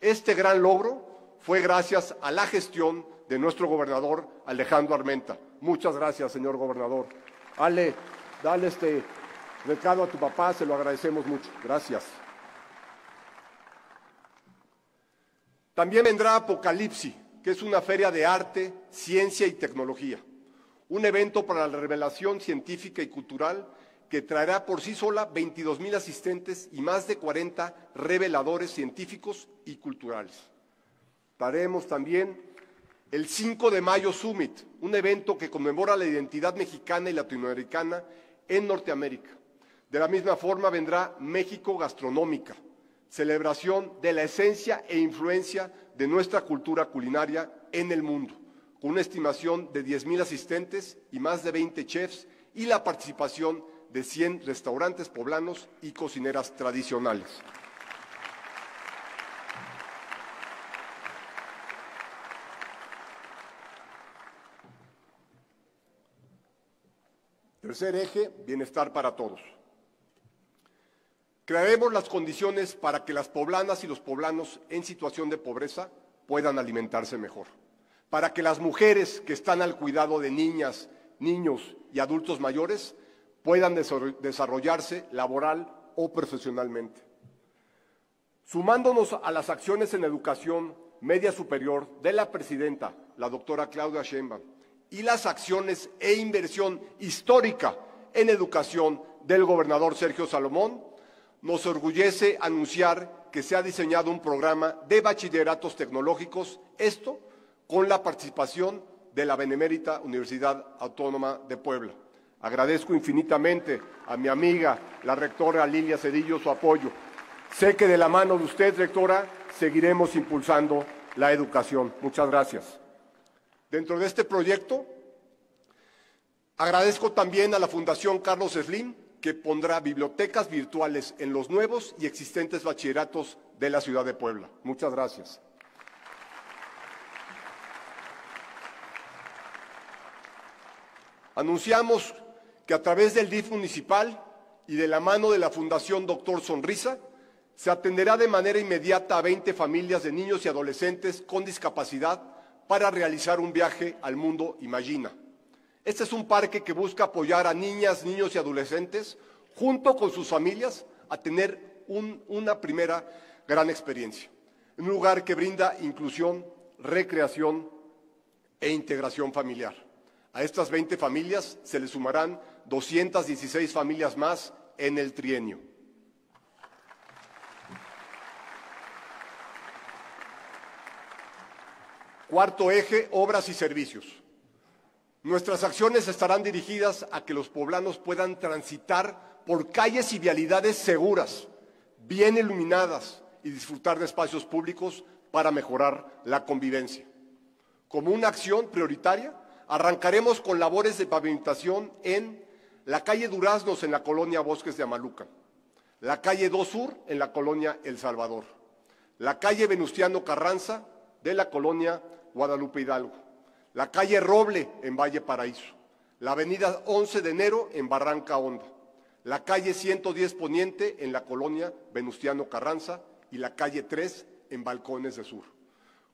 Este gran logro fue gracias a la gestión de nuestro gobernador Alejandro Armenta. Muchas gracias, señor gobernador. Ale, dale este recado a tu papá, se lo agradecemos mucho. Gracias. También vendrá Apocalipsis, que es una feria de arte, ciencia y tecnología. Un evento para la revelación científica y cultural que traerá por sí sola veintidós mil asistentes y más de cuarenta reveladores científicos y culturales. Daremos también el cinco de mayo Summit, un evento que conmemora la identidad mexicana y latinoamericana en Norteamérica. De la misma forma vendrá México Gastronómica, celebración de la esencia e influencia de nuestra cultura culinaria en el mundo, con una estimación de diez mil asistentes y más de veinte chefs y la participación de cien restaurantes poblanos y cocineras tradicionales. Tercer eje, bienestar para todos. Crearemos las condiciones para que las poblanas y los poblanos en situación de pobreza puedan alimentarse mejor, para que las mujeres que están al cuidado de niñas, niños y adultos mayores puedan desarrollarse laboral o profesionalmente. Sumándonos a las acciones en educación media superior de la presidenta, la doctora Claudia Sheinbaum, y las acciones e inversión histórica en educación del gobernador Sergio Salomón, nos orgullece anunciar que se ha diseñado un programa de bachilleratos tecnológicos, esto con la participación de la benemérita Universidad Autónoma de Puebla. Agradezco infinitamente a mi amiga, la rectora Lilia Cedillo, su apoyo. Sé que de la mano de usted, rectora, seguiremos impulsando la educación. Muchas gracias. Dentro de este proyecto, agradezco también a la Fundación Carlos Slim, que pondrá bibliotecas virtuales en los nuevos y existentes bachilleratos de la ciudad de Puebla. Muchas gracias. Anunciamos que a través del D I F municipal y de la mano de la Fundación Doctor Sonrisa, se atenderá de manera inmediata a veinte familias de niños y adolescentes con discapacidad para realizar un viaje al mundo Imagina. Este es un parque que busca apoyar a niñas, niños y adolescentes, junto con sus familias, a tener un, una primera gran experiencia. Un lugar que brinda inclusión, recreación e integración familiar. A estas veinte familias se les sumarán doscientas dieciséis familias más en el trienio. Cuarto eje, obras y servicios. Nuestras acciones estarán dirigidas a que los poblanos puedan transitar por calles y vialidades seguras, bien iluminadas y disfrutar de espacios públicos para mejorar la convivencia. Como una acción prioritaria, arrancaremos con labores de pavimentación en la calle Duraznos en la colonia Bosques de Amaluca, la calle dos sur en la colonia El Salvador, la calle Venustiano Carranza de la colonia Guadalupe Hidalgo, la calle Roble en Valle Paraíso, la avenida once de enero en Barranca Honda, la calle ciento diez Poniente en la colonia Venustiano Carranza y la calle tres en Balcones de Sur.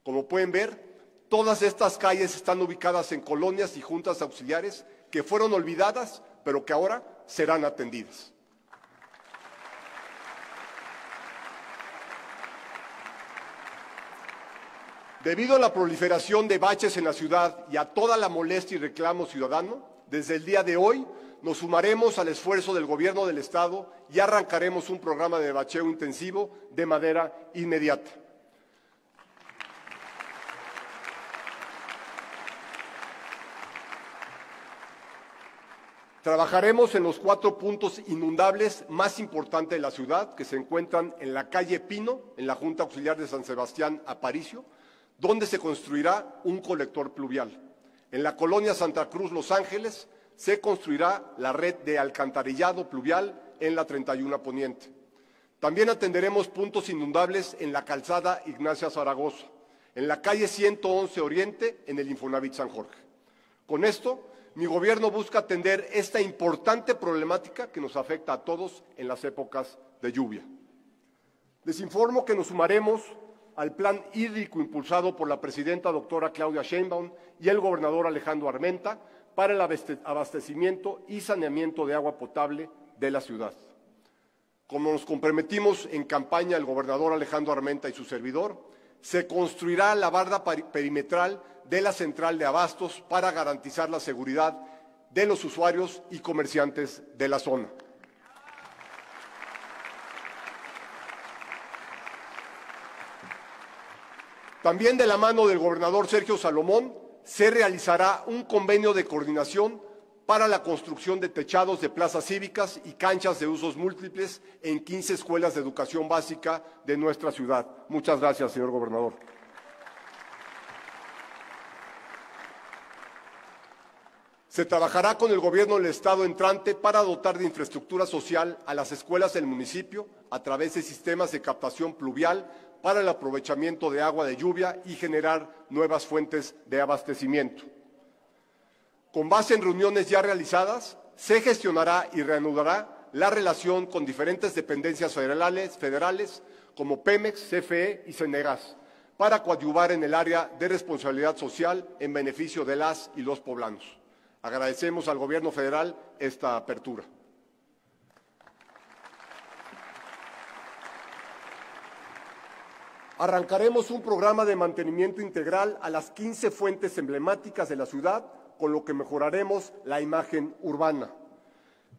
Como pueden ver, todas estas calles están ubicadas en colonias y juntas auxiliares que fueron olvidadas, pero que ahora serán atendidas. Debido a la proliferación de baches en la ciudad y a toda la molestia y reclamo ciudadano, desde el día de hoy nos sumaremos al esfuerzo del Gobierno del Estado y arrancaremos un programa de bacheo intensivo de manera inmediata. Trabajaremos en los cuatro puntos inundables más importantes de la ciudad, que se encuentran en la calle Pino, en la Junta Auxiliar de San Sebastián Aparicio, donde se construirá un colector pluvial. En la colonia Santa Cruz Los Ángeles se construirá la red de alcantarillado pluvial en la treinta y uno Poniente. También atenderemos puntos inundables en la calzada Ignacia Zaragoza, en la calle ciento once Oriente, en el Infonavit San Jorge. Con esto, mi gobierno busca atender esta importante problemática que nos afecta a todos en las épocas de lluvia. Les informo que nos sumaremos al plan hídrico impulsado por la presidenta doctora Claudia Sheinbaum y el gobernador Alejandro Armenta para el abastecimiento y saneamiento de agua potable de la ciudad. Como nos comprometimos en campaña el gobernador Alejandro Armenta y su servidor, se construirá la barda perimetral de la central de abastos para garantizar la seguridad de los usuarios y comerciantes de la zona. También de la mano del gobernador Sergio Salomón se realizará un convenio de coordinación para la construcción de techados de plazas cívicas y canchas de usos múltiples en quince escuelas de educación básica de nuestra ciudad. Muchas gracias, señor gobernador. Se trabajará con el gobierno del Estado entrante para dotar de infraestructura social a las escuelas del municipio a través de sistemas de captación pluvial para el aprovechamiento de agua de lluvia y generar nuevas fuentes de abastecimiento. Con base en reuniones ya realizadas, se gestionará y reanudará la relación con diferentes dependencias federales, federales como Pemex, C F E y Senegas, para coadyuvar en el área de responsabilidad social en beneficio de las y los poblanos. Agradecemos al Gobierno federal esta apertura. Arrancaremos un programa de mantenimiento integral a las quince fuentes emblemáticas de la ciudad, con lo que mejoraremos la imagen urbana.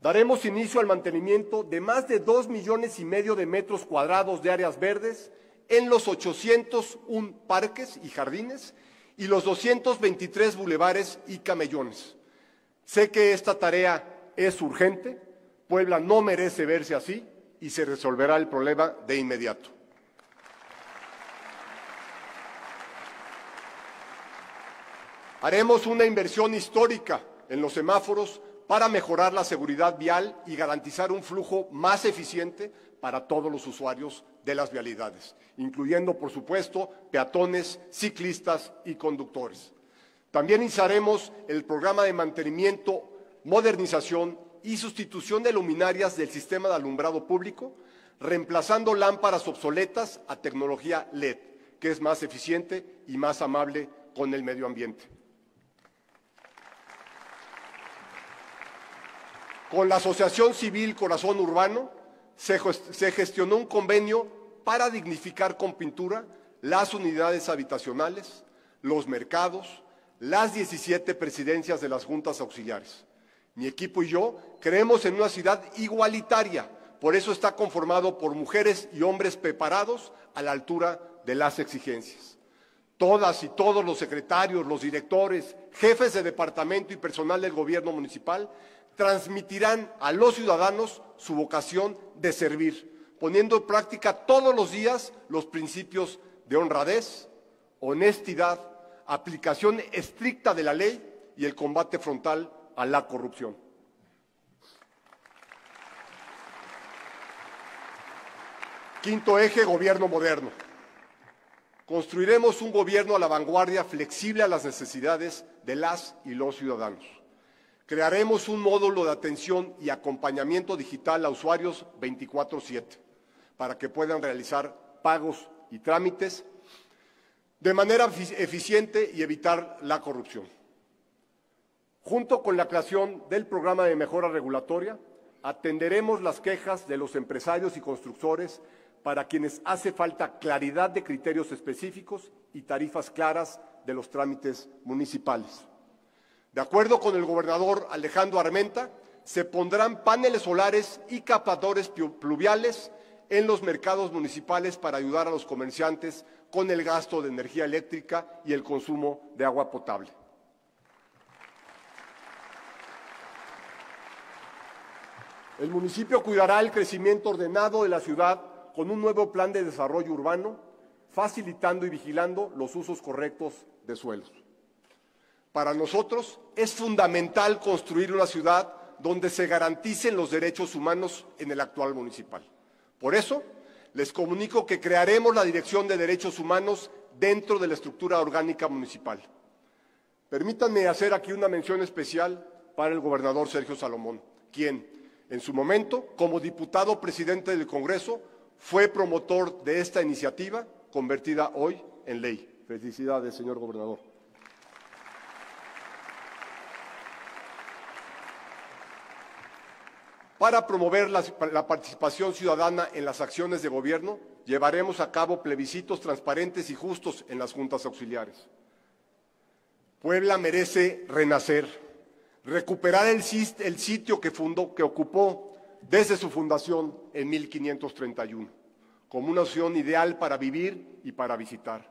Daremos inicio al mantenimiento de más de dos millones y medio de metros cuadrados de áreas verdes en los ochocientos uno parques y jardines y los doscientos veintitrés bulevares y camellones. Sé que esta tarea es urgente, Puebla no merece verse así y se resolverá el problema de inmediato. Haremos una inversión histórica en los semáforos para mejorar la seguridad vial y garantizar un flujo más eficiente para todos los usuarios de las vialidades, incluyendo, por supuesto, peatones, ciclistas y conductores. También iniciaremos el programa de mantenimiento, modernización y sustitución de luminarias del sistema de alumbrado público, reemplazando lámparas obsoletas a tecnología L E D, que es más eficiente y más amable con el medio ambiente. Con la Asociación Civil Corazón Urbano se gestionó un convenio para dignificar con pintura las unidades habitacionales, los mercados, las diecisiete presidencias de las juntas auxiliares. Mi equipo y yo creemos en una ciudad igualitaria, por eso está conformado por mujeres y hombres preparados a la altura de las exigencias. Todas y todos los secretarios, los directores, jefes de departamento y personal del gobierno municipal transmitirán a los ciudadanos su vocación de servir, poniendo en práctica todos los días los principios de honradez, honestidad, aplicación estricta de la ley y el combate frontal a la corrupción. Quinto eje, gobierno moderno. Construiremos un gobierno a la vanguardia, flexible a las necesidades de las y los ciudadanos. Crearemos un módulo de atención y acompañamiento digital a usuarios veinticuatro siete para que puedan realizar pagos y trámites de manera eficiente y evitar la corrupción. Junto con la creación del programa de mejora regulatoria, atenderemos las quejas de los empresarios y constructores para quienes hace falta claridad de criterios específicos y tarifas claras de los trámites municipales. De acuerdo con el gobernador Alejandro Armenta, se pondrán paneles solares y captadores pluviales en los mercados municipales para ayudar a los comerciantes con el gasto de energía eléctrica y el consumo de agua potable. El municipio cuidará el crecimiento ordenado de la ciudad con un nuevo plan de desarrollo urbano, facilitando y vigilando los usos correctos de suelos. Para nosotros es fundamental construir una ciudad donde se garanticen los derechos humanos en el actual municipal. Por eso, les comunico que crearemos la Dirección de Derechos Humanos dentro de la estructura orgánica municipal. Permítanme hacer aquí una mención especial para el gobernador Sergio Salomón, quien, en su momento, como diputado presidente del Congreso, fue promotor de esta iniciativa, convertida hoy en ley. Felicidades, señor gobernador. Para promover la, la participación ciudadana en las acciones de gobierno, llevaremos a cabo plebiscitos transparentes y justos en las juntas auxiliares. Puebla merece renacer, recuperar el, el sitio que fundó, que ocupó desde su fundación en mil quinientos treinta y uno, como una opción ideal para vivir y para visitar,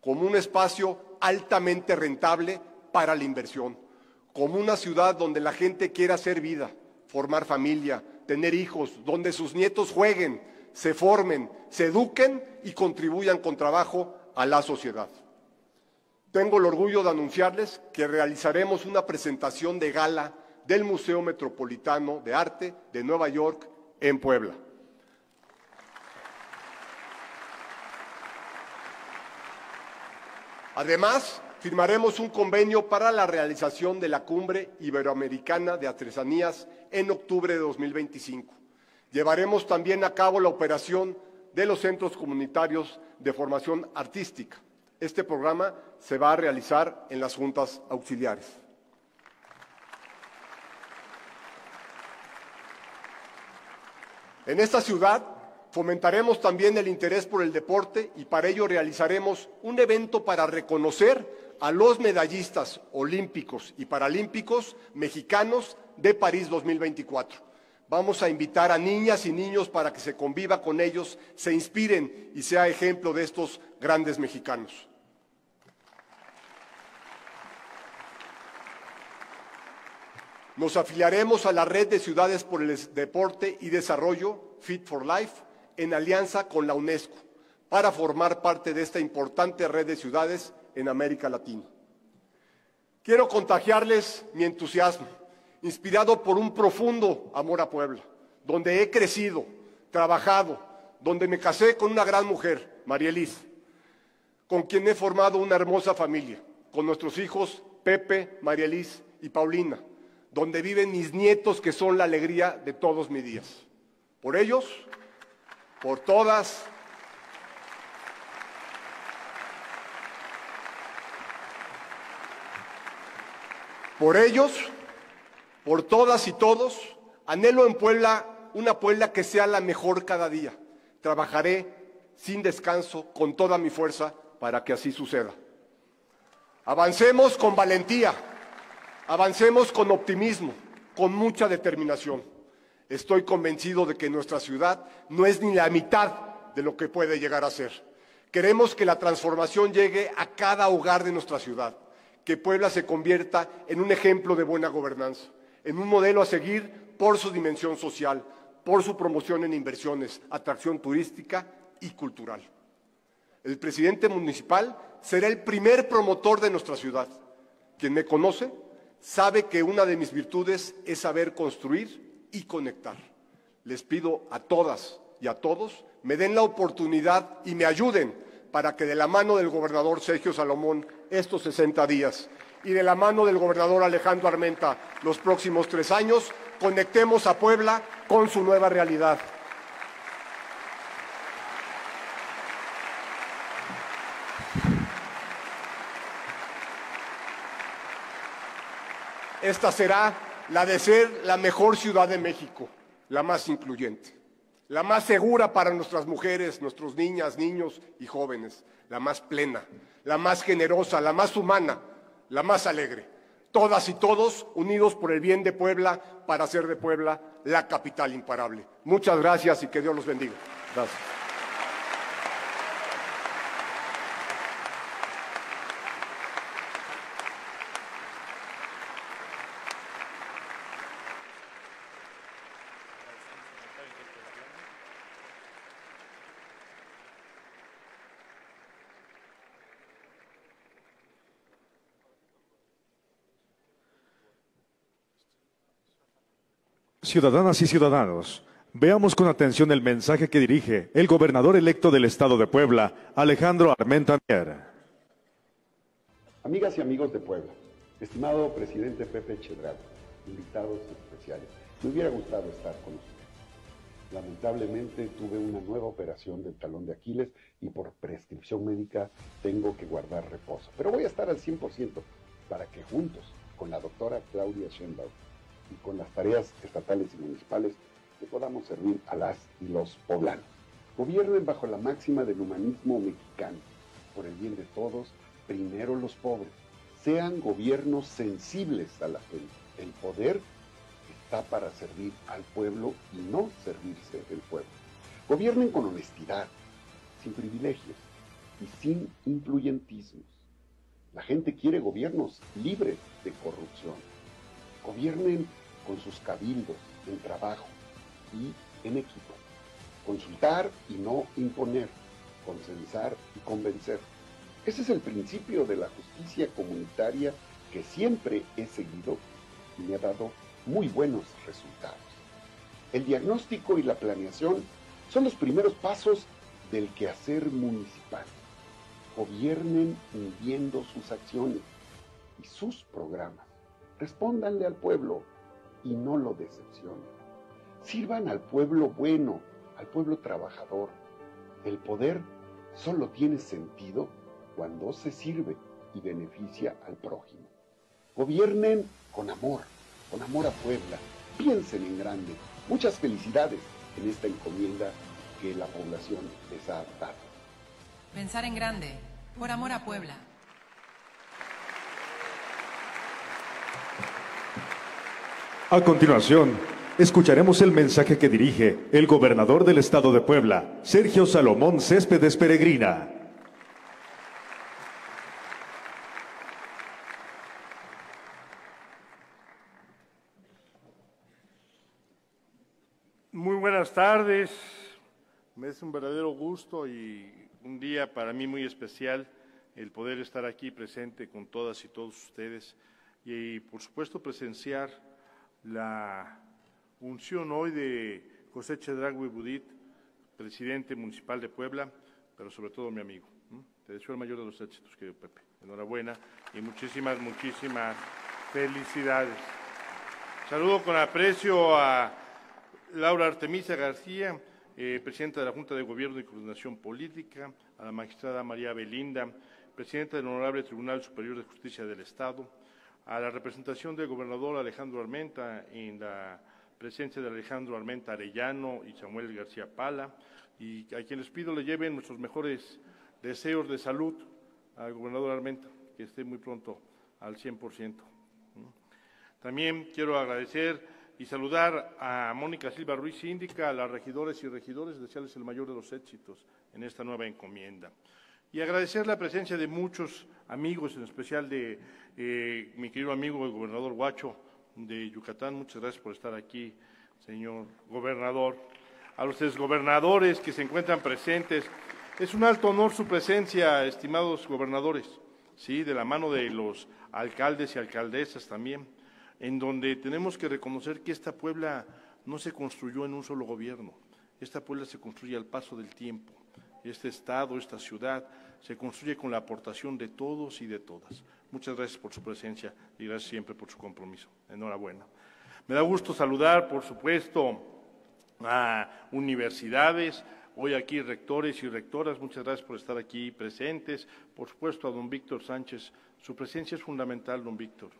como un espacio altamente rentable para la inversión, como una ciudad donde la gente quiera hacer vida, formar familia, tener hijos, donde sus nietos jueguen, se formen, se eduquen y contribuyan con trabajo a la sociedad. Tengo el orgullo de anunciarles que realizaremos una presentación de gala del Museo Metropolitano de Arte de Nueva York en Puebla. Además, firmaremos un convenio para la realización de la Cumbre Iberoamericana de Artesanías en octubre de dos mil veinticinco. Llevaremos también a cabo la operación de los Centros Comunitarios de Formación Artística. Este programa se va a realizar en las juntas auxiliares. En esta ciudad fomentaremos también el interés por el deporte y para ello realizaremos un evento para reconocer a los medallistas olímpicos y paralímpicos mexicanos de París dos mil veinticuatro. Vamos a invitar a niñas y niños para que se conviva con ellos, se inspiren y sea ejemplo de estos grandes mexicanos. Nos afiliaremos a la Red de Ciudades por el Deporte y Desarrollo, Fit for Life, en alianza con la UNESCO, para formar parte de esta importante red de ciudades en América Latina. Quiero contagiarles mi entusiasmo, inspirado por un profundo amor a Puebla, donde he crecido, trabajado, donde me casé con una gran mujer, María Elisa, con quien he formado una hermosa familia, con nuestros hijos Pepe, María Elisa y Paulina, donde viven mis nietos que son la alegría de todos mis días. Por ellos, por todas, Por ellos, por todas y todos, anhelo en Puebla una Puebla que sea la mejor cada día. Trabajaré sin descanso, con toda mi fuerza, para que así suceda. Avancemos con valentía, avancemos con optimismo, con mucha determinación. Estoy convencido de que nuestra ciudad no es ni la mitad de lo que puede llegar a ser. Queremos que la transformación llegue a cada hogar de nuestra ciudad, que Puebla se convierta en un ejemplo de buena gobernanza, en un modelo a seguir por su dimensión social, por su promoción en inversiones, atracción turística y cultural. El presidente municipal será el primer promotor de nuestra ciudad. Quien me conoce sabe que una de mis virtudes es saber construir y conectar. Les pido a todas y a todos me den la oportunidad y me ayuden para que de la mano del gobernador Sergio Salomón estos sesenta días y de la mano del gobernador Alejandro Armenta los próximos tres años, conectemos a Puebla con su nueva realidad. Esta será la de ser la mejor ciudad de México, la más incluyente, la más segura para nuestras mujeres, nuestros niñas, niños y jóvenes, la más plena, la más generosa, la más humana, la más alegre. Todas y todos unidos por el bien de Puebla para hacer de Puebla la capital imparable. Muchas gracias y que Dios los bendiga. Gracias. Ciudadanas y ciudadanos, veamos con atención el mensaje que dirige el gobernador electo del Estado de Puebla, Alejandro Armenta Arellano. Amigas y amigos de Puebla, estimado presidente Pepe Chedraui, invitados especiales, me hubiera gustado estar con ustedes. Lamentablemente tuve una nueva operación del talón de Aquiles y por prescripción médica tengo que guardar reposo. Pero voy a estar al cien por ciento para que juntos con la doctora Claudia Sheinbaum y con las tareas estatales y municipales que podamos servir a las y los poblanos. Gobiernen bajo la máxima del humanismo mexicano, por el bien de todos, primero los pobres. Sean gobiernos sensibles a la gente. El poder está para servir al pueblo y no servirse del pueblo. Gobiernen con honestidad, sin privilegios y sin influyentismos. La gente quiere gobiernos libres de corrupción. Gobiernen con sus cabildos en trabajo y en equipo. Consultar y no imponer. Consensar y convencer. Ese es el principio de la justicia comunitaria que siempre he seguido y me ha dado muy buenos resultados. El diagnóstico y la planeación son los primeros pasos del quehacer municipal. Gobiernen midiendo sus acciones y sus programas. Respóndanle al pueblo y no lo decepcionen. Sirvan al pueblo bueno, al pueblo trabajador. El poder solo tiene sentido cuando se sirve y beneficia al prójimo. Gobiernen con amor, con amor a Puebla. Piensen en grande. Muchas felicidades en esta encomienda que la población les ha dado. Pensar en grande, por amor a Puebla. A continuación, escucharemos el mensaje que dirige el gobernador del Estado de Puebla, Sergio Salomón Céspedes Peregrina. Muy buenas tardes. Me es un verdadero gusto y un día para mí muy especial el poder estar aquí presente con todas y todos ustedes y, por supuesto, presenciar la unción hoy de José Chedraui Budib, presidente municipal de Puebla, pero sobre todo mi amigo. Te deseo el mayor de los éxitos, querido Pepe. Enhorabuena y muchísimas, muchísimas felicidades. Saludo con aprecio a Laura Artemisa García, Eh, presidenta de la Junta de Gobierno y Coordinación Política, a la magistrada María Belinda, presidenta del Honorable Tribunal Superior de Justicia del Estado, a la representación del gobernador Alejandro Armenta, en la presencia de Alejandro Armenta Arellano y Samuel García Pala, y a quien les pido le lleven nuestros mejores deseos de salud al gobernador Armenta, que esté muy pronto al cien por ciento. También quiero agradecer y saludar a Mónica Silva Ruiz, síndica, a las regidores y regidores, desearles el mayor de los éxitos en esta nueva encomienda. Y agradecer la presencia de muchos amigos, en especial de eh, mi querido amigo, el gobernador Huacho de Yucatán. Muchas gracias por estar aquí, señor gobernador. A los exgobernadores que se encuentran presentes, es un alto honor su presencia, estimados gobernadores, sí, de la mano de los alcaldes y alcaldesas también, en donde tenemos que reconocer que esta Puebla no se construyó en un solo gobierno, esta Puebla se construye al paso del tiempo, este estado, esta ciudad, se construye con la aportación de todos y de todas. Muchas gracias por su presencia y gracias siempre por su compromiso. Enhorabuena. Me da gusto saludar, por supuesto, a universidades, hoy aquí rectores y rectoras, muchas gracias por estar aquí presentes, por supuesto a don Víctor Sánchez, su presencia es fundamental, don Víctor.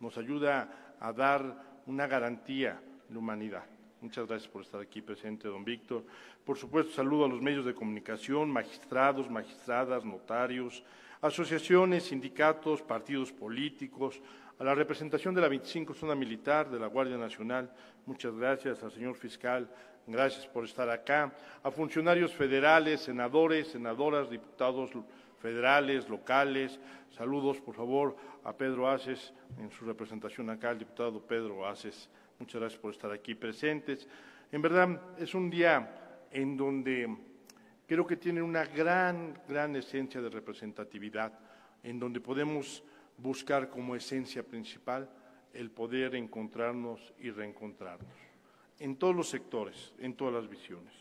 Nos ayuda a dar una garantía de humanidad. Muchas gracias por estar aquí presente, don Víctor. Por supuesto, saludo a los medios de comunicación, magistrados, magistradas, notarios, asociaciones, sindicatos, partidos políticos, a la representación de la veinticinco Zona Militar de la Guardia Nacional. Muchas gracias al señor fiscal, gracias por estar acá. A funcionarios federales, senadores, senadoras, diputados federales, locales, saludos por favor a Pedro Aces, en su representación acá, el diputado Pedro Aces, muchas gracias por estar aquí presentes. En verdad, es un día en donde creo que tiene una gran, gran esencia de representatividad, en donde podemos buscar como esencia principal el poder encontrarnos y reencontrarnos. en todos los sectores, en todas las visiones.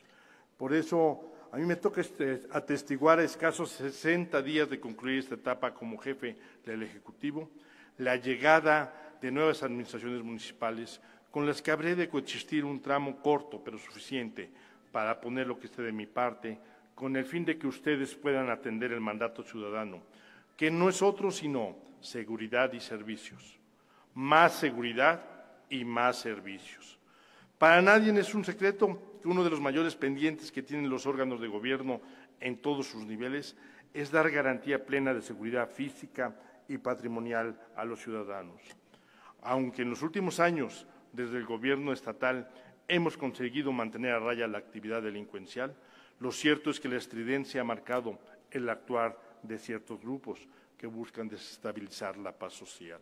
Por eso, a mí me toca este, atestiguar a escasos sesenta días de concluir esta etapa como jefe del Ejecutivo, la llegada de nuevas administraciones municipales, con las que habré de coexistir un tramo corto, pero suficiente, para poner lo que esté de mi parte, con el fin de que ustedes puedan atender el mandato ciudadano, que no es otro sino seguridad y servicios. Más seguridad y más servicios. Para nadie es un secreto que uno de los mayores pendientes que tienen los órganos de gobierno en todos sus niveles es dar garantía plena de seguridad física y patrimonial a los ciudadanos. Aunque en los últimos años, desde el gobierno estatal, hemos conseguido mantener a raya la actividad delincuencial, lo cierto es que la estridencia ha marcado el actuar de ciertos grupos que buscan desestabilizar la paz social.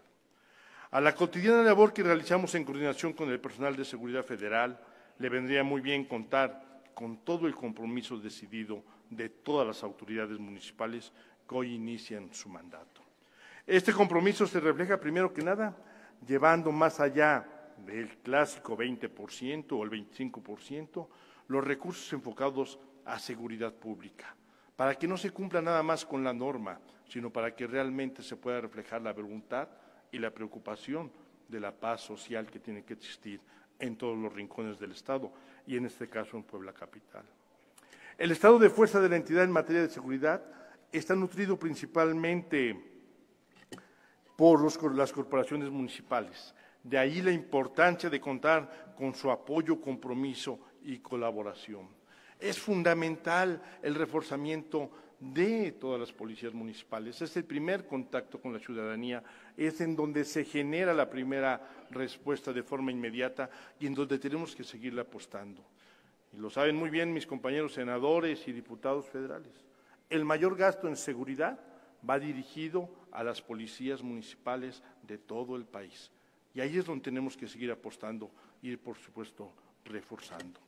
A la cotidiana labor que realizamos en coordinación con el personal de seguridad federal, le vendría muy bien contar con todo el compromiso decidido de todas las autoridades municipales que hoy inician su mandato. Este compromiso se refleja primero que nada llevando más allá del clásico veinte por ciento o el veinticinco por ciento los recursos enfocados a seguridad pública, para que no se cumpla nada más con la norma, sino para que realmente se pueda reflejar la voluntad y la preocupación de la paz social que tiene que existir en todos los rincones del Estado, y en este caso en Puebla Capital. El estado de fuerza de la entidad en materia de seguridad está nutrido principalmente por los, las corporaciones municipales, de ahí la importancia de contar con su apoyo, compromiso y colaboración. Es fundamental el reforzamiento de todas las policías municipales, es el primer contacto con la ciudadanía, es en donde se genera la primera respuesta de forma inmediata y en donde tenemos que seguirla apostando. Y lo saben muy bien mis compañeros senadores y diputados federales. El mayor gasto en seguridad va dirigido a las policías municipales de todo el país. Y ahí es donde tenemos que seguir apostando y, por supuesto, reforzando.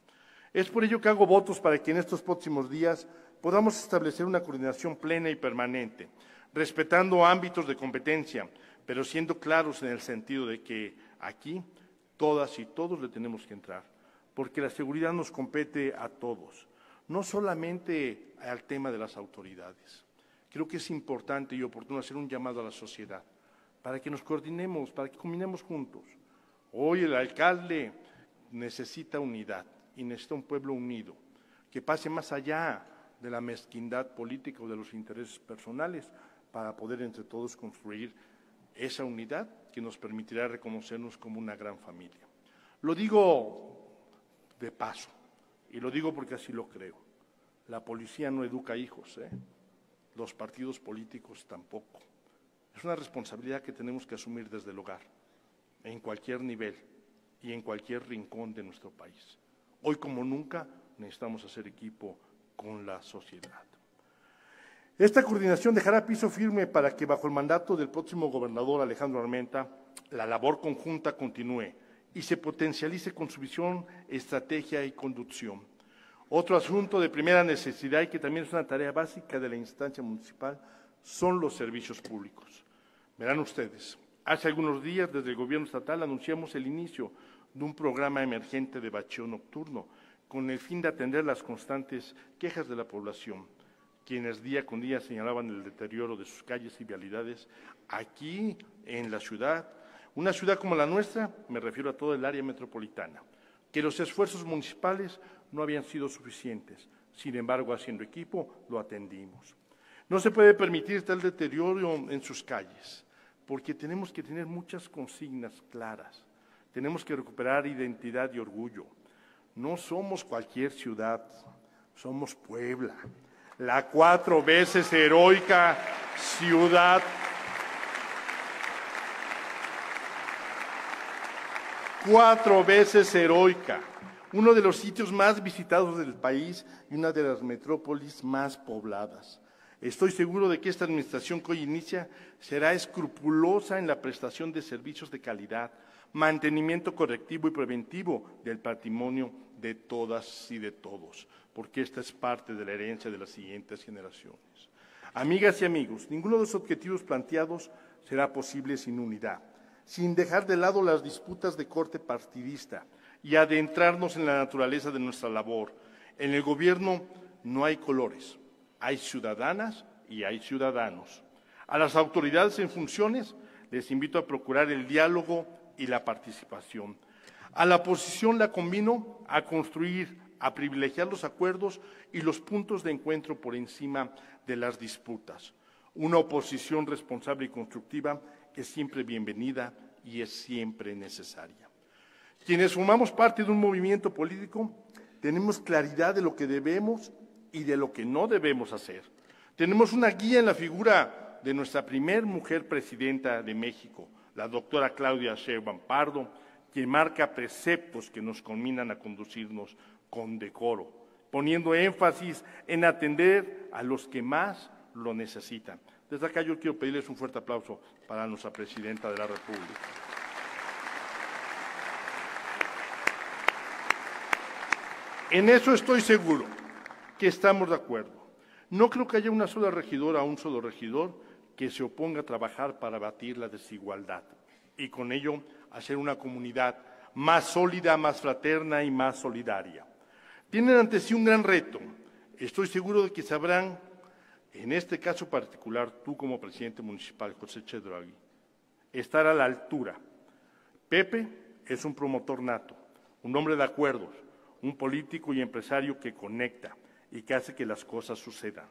Es por ello que hago votos para que en estos próximos días podamos establecer una coordinación plena y permanente, respetando ámbitos de competencia, pero siendo claros en el sentido de que aquí todas y todos le tenemos que entrar, porque la seguridad nos compete a todos, no solamente al tema de las autoridades. Creo que es importante y oportuno hacer un llamado a la sociedad para que nos coordinemos, para que caminemos juntos. Hoy el alcalde necesita unidad y necesita un pueblo unido, que pase más allá de la mezquindad política o de los intereses personales, para poder entre todos construir esa unidad que nos permitirá reconocernos como una gran familia. Lo digo de paso, y lo digo porque así lo creo. La policía no educa hijos, ¿eh? Los partidos políticos tampoco. Es una responsabilidad que tenemos que asumir desde el hogar, en cualquier nivel y en cualquier rincón de nuestro país. Hoy como nunca necesitamos hacer equipo con la sociedad. Esta coordinación dejará piso firme para que bajo el mandato del próximo gobernador Alejandro Armenta, la labor conjunta continúe y se potencialice con su visión, estrategia y conducción. Otro asunto de primera necesidad y que también es una tarea básica de la instancia municipal son los servicios públicos. Verán ustedes, hace algunos días desde el gobierno estatal anunciamos el inicio de un programa emergente de bacheo nocturno, con el fin de atender las constantes quejas de la población, quienes día con día señalaban el deterioro de sus calles y vialidades aquí en la ciudad. Una ciudad como la nuestra, me refiero a todo el área metropolitana, que los esfuerzos municipales no habían sido suficientes. Sin embargo, haciendo equipo, lo atendimos. No se puede permitir tal deterioro en sus calles, porque tenemos que tener muchas consignas claras. Tenemos que recuperar identidad y orgullo. No somos cualquier ciudad, somos Puebla, la cuatro veces heroica ciudad cuatro veces heroica, uno de los sitios más visitados del país y una de las metrópolis más pobladas. Estoy seguro de que esta administración que hoy inicia será escrupulosa en la prestación de servicios de calidad, mantenimiento correctivo y preventivo del patrimonio de todas y de todos, porque esta es parte de la herencia de las siguientes generaciones. Amigas y amigos, ninguno de los objetivos planteados será posible sin unidad, sin dejar de lado las disputas de corte partidista y adentrarnos en la naturaleza de nuestra labor. En el gobierno no hay colores, hay ciudadanas y hay ciudadanos. A las autoridades en funciones les invito a procurar el diálogo y la participación. A la oposición la convino a construir, a privilegiar los acuerdos y los puntos de encuentro por encima de las disputas. Una oposición responsable y constructiva es siempre bienvenida y es siempre necesaria. Quienes formamos parte de un movimiento político tenemos claridad de lo que debemos y de lo que no debemos hacer. Tenemos una guía en la figura de nuestra primer mujer presidenta de México, la doctora Claudia Sheinbaum Pardo, que marca preceptos que nos conminan a conducirnos con decoro, poniendo énfasis en atender a los que más lo necesitan. Desde acá yo quiero pedirles un fuerte aplauso para nuestra presidenta de la República. En eso estoy seguro que estamos de acuerdo. No creo que haya una sola regidora o un solo regidor que se oponga a trabajar para abatir la desigualdad y con ello hacer una comunidad más sólida, más fraterna y más solidaria. Tienen ante sí un gran reto. Estoy seguro de que sabrán, en este caso particular, tú como presidente municipal, José Chedraui, estar a la altura. Pepe es un promotor nato, un hombre de acuerdos, un político y empresario que conecta y que hace que las cosas sucedan.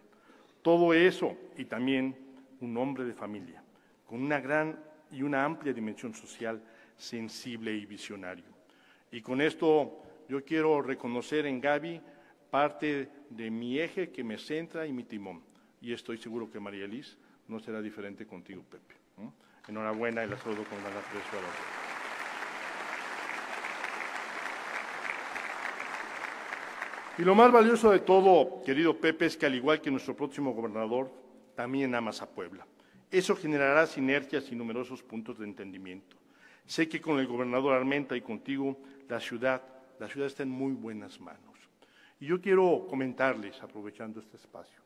Todo eso y también un hombre de familia, con una gran y una amplia dimensión social, sensible y visionario. Y con esto yo quiero reconocer en Gaby parte de mi eje que me centra y mi timón. Y estoy seguro que María Elis no será diferente contigo, Pepe. ¿Eh? Enhorabuena y la saludo con gran aprecio a los... Y lo más valioso de todo, querido Pepe, es que al igual que nuestro próximo gobernador, también amas a Puebla. Eso generará sinergias y numerosos puntos de entendimiento. Sé que con el gobernador Armenta y contigo, la ciudad, la ciudad está en muy buenas manos. Y yo quiero comentarles, aprovechando este espacio,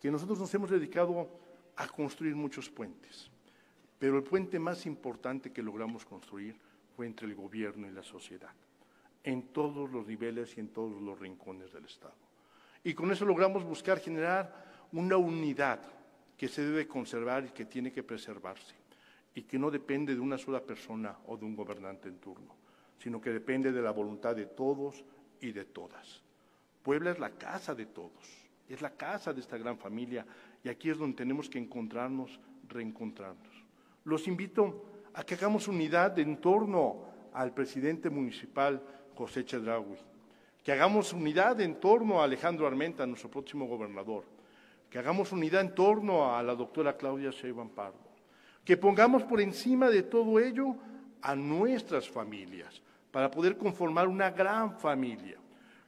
que nosotros nos hemos dedicado a construir muchos puentes, pero el puente más importante que logramos construir fue entre el gobierno y la sociedad, en todos los niveles y en todos los rincones del Estado. Y con eso logramos buscar generar una unidad que se debe conservar y que tiene que preservarse, y que no depende de una sola persona o de un gobernante en turno, sino que depende de la voluntad de todos y de todas. Puebla es la casa de todos. Es la casa de esta gran familia y aquí es donde tenemos que encontrarnos, reencontrarnos. Los invito a que hagamos unidad en torno al presidente municipal José Chedraui, que hagamos unidad en torno a Alejandro Armenta, nuestro próximo gobernador, que hagamos unidad en torno a la doctora Claudia Sheinbaum Pardo, que pongamos por encima de todo ello a nuestras familias para poder conformar una gran familia.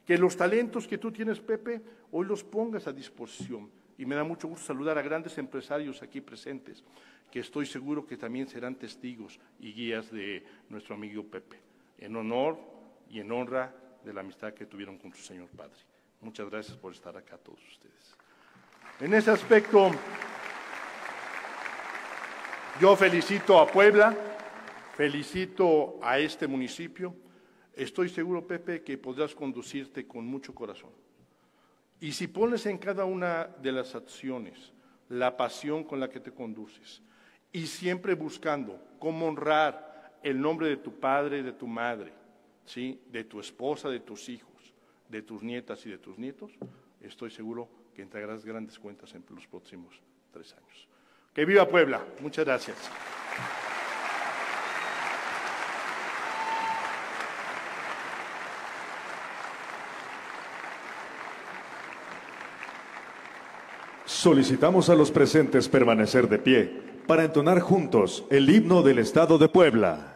Que los talentos que tú tienes, Pepe, hoy los pongas a disposición. Y me da mucho gusto saludar a grandes empresarios aquí presentes, que estoy seguro que también serán testigos y guías de nuestro amigo Pepe, en honor y en honra de la amistad que tuvieron con su señor padre. Muchas gracias por estar acá todos ustedes. En ese aspecto, yo felicito a Puebla, felicito a este municipio. Estoy seguro, Pepe, que podrás conducirte con mucho corazón. Y si pones en cada una de las acciones la pasión con la que te conduces, y siempre buscando cómo honrar el nombre de tu padre, de tu madre, ¿sí?, de tu esposa, de tus hijos, de tus nietas y de tus nietos, estoy seguro que entregarás grandes cuentas en los próximos tres años. ¡Que viva Puebla! Muchas gracias. Solicitamos a los presentes permanecer de pie para entonar juntos el himno del Estado de Puebla.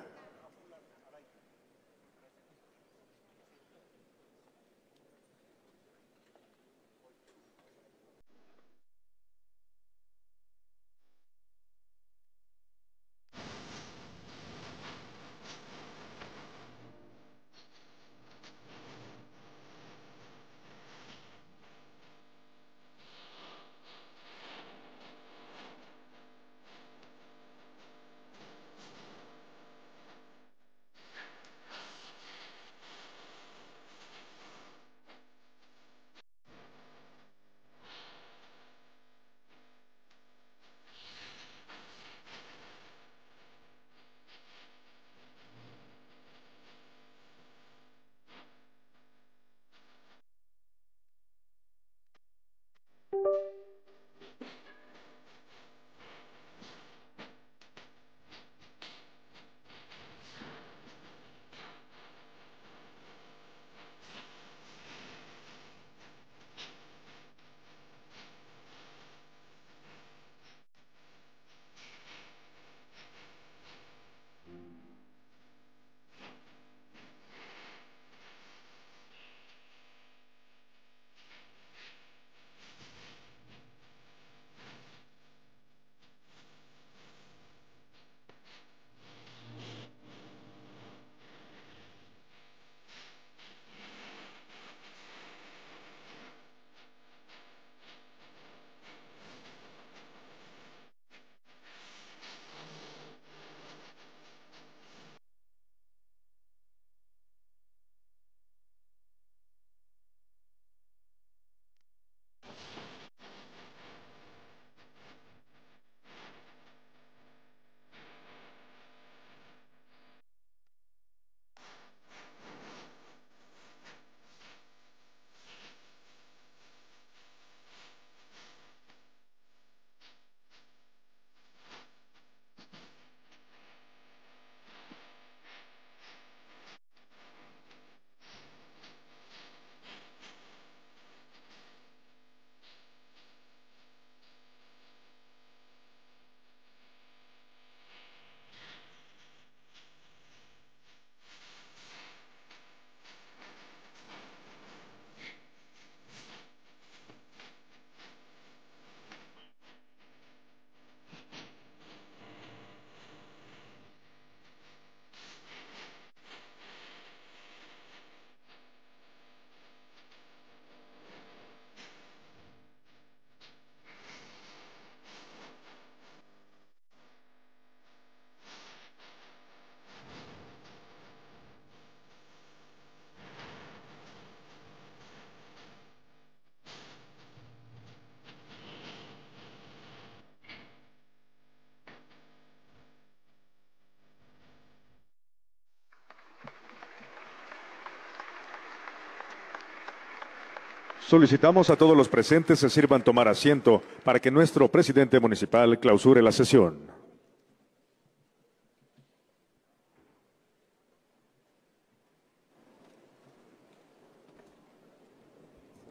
Solicitamos a todos los presentes se sirvan tomar asiento para que nuestro presidente municipal clausure la sesión.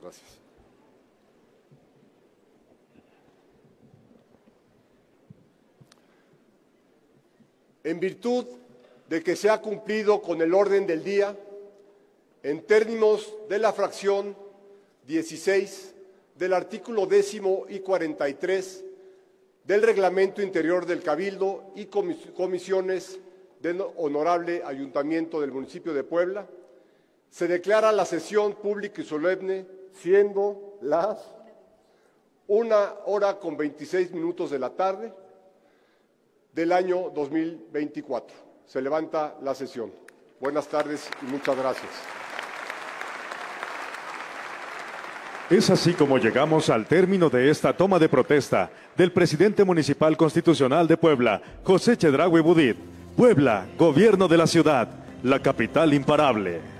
Gracias. En virtud de que se ha cumplido con el orden del día, en términos de la fracción dieciséis del artículo décimo y cuarenta y tres del Reglamento Interior del Cabildo y Comisiones del Honorable Ayuntamiento del Municipio de Puebla, se declara la sesión pública y solemne, siendo las una hora con veintiséis minutos de la tarde del año dos mil veinticuatro. Se levanta la sesión. Buenas tardes y muchas gracias. Es así como llegamos al término de esta toma de protesta del presidente municipal constitucional de Puebla, José Chedraui Budib. Puebla, gobierno de la ciudad, la capital imparable.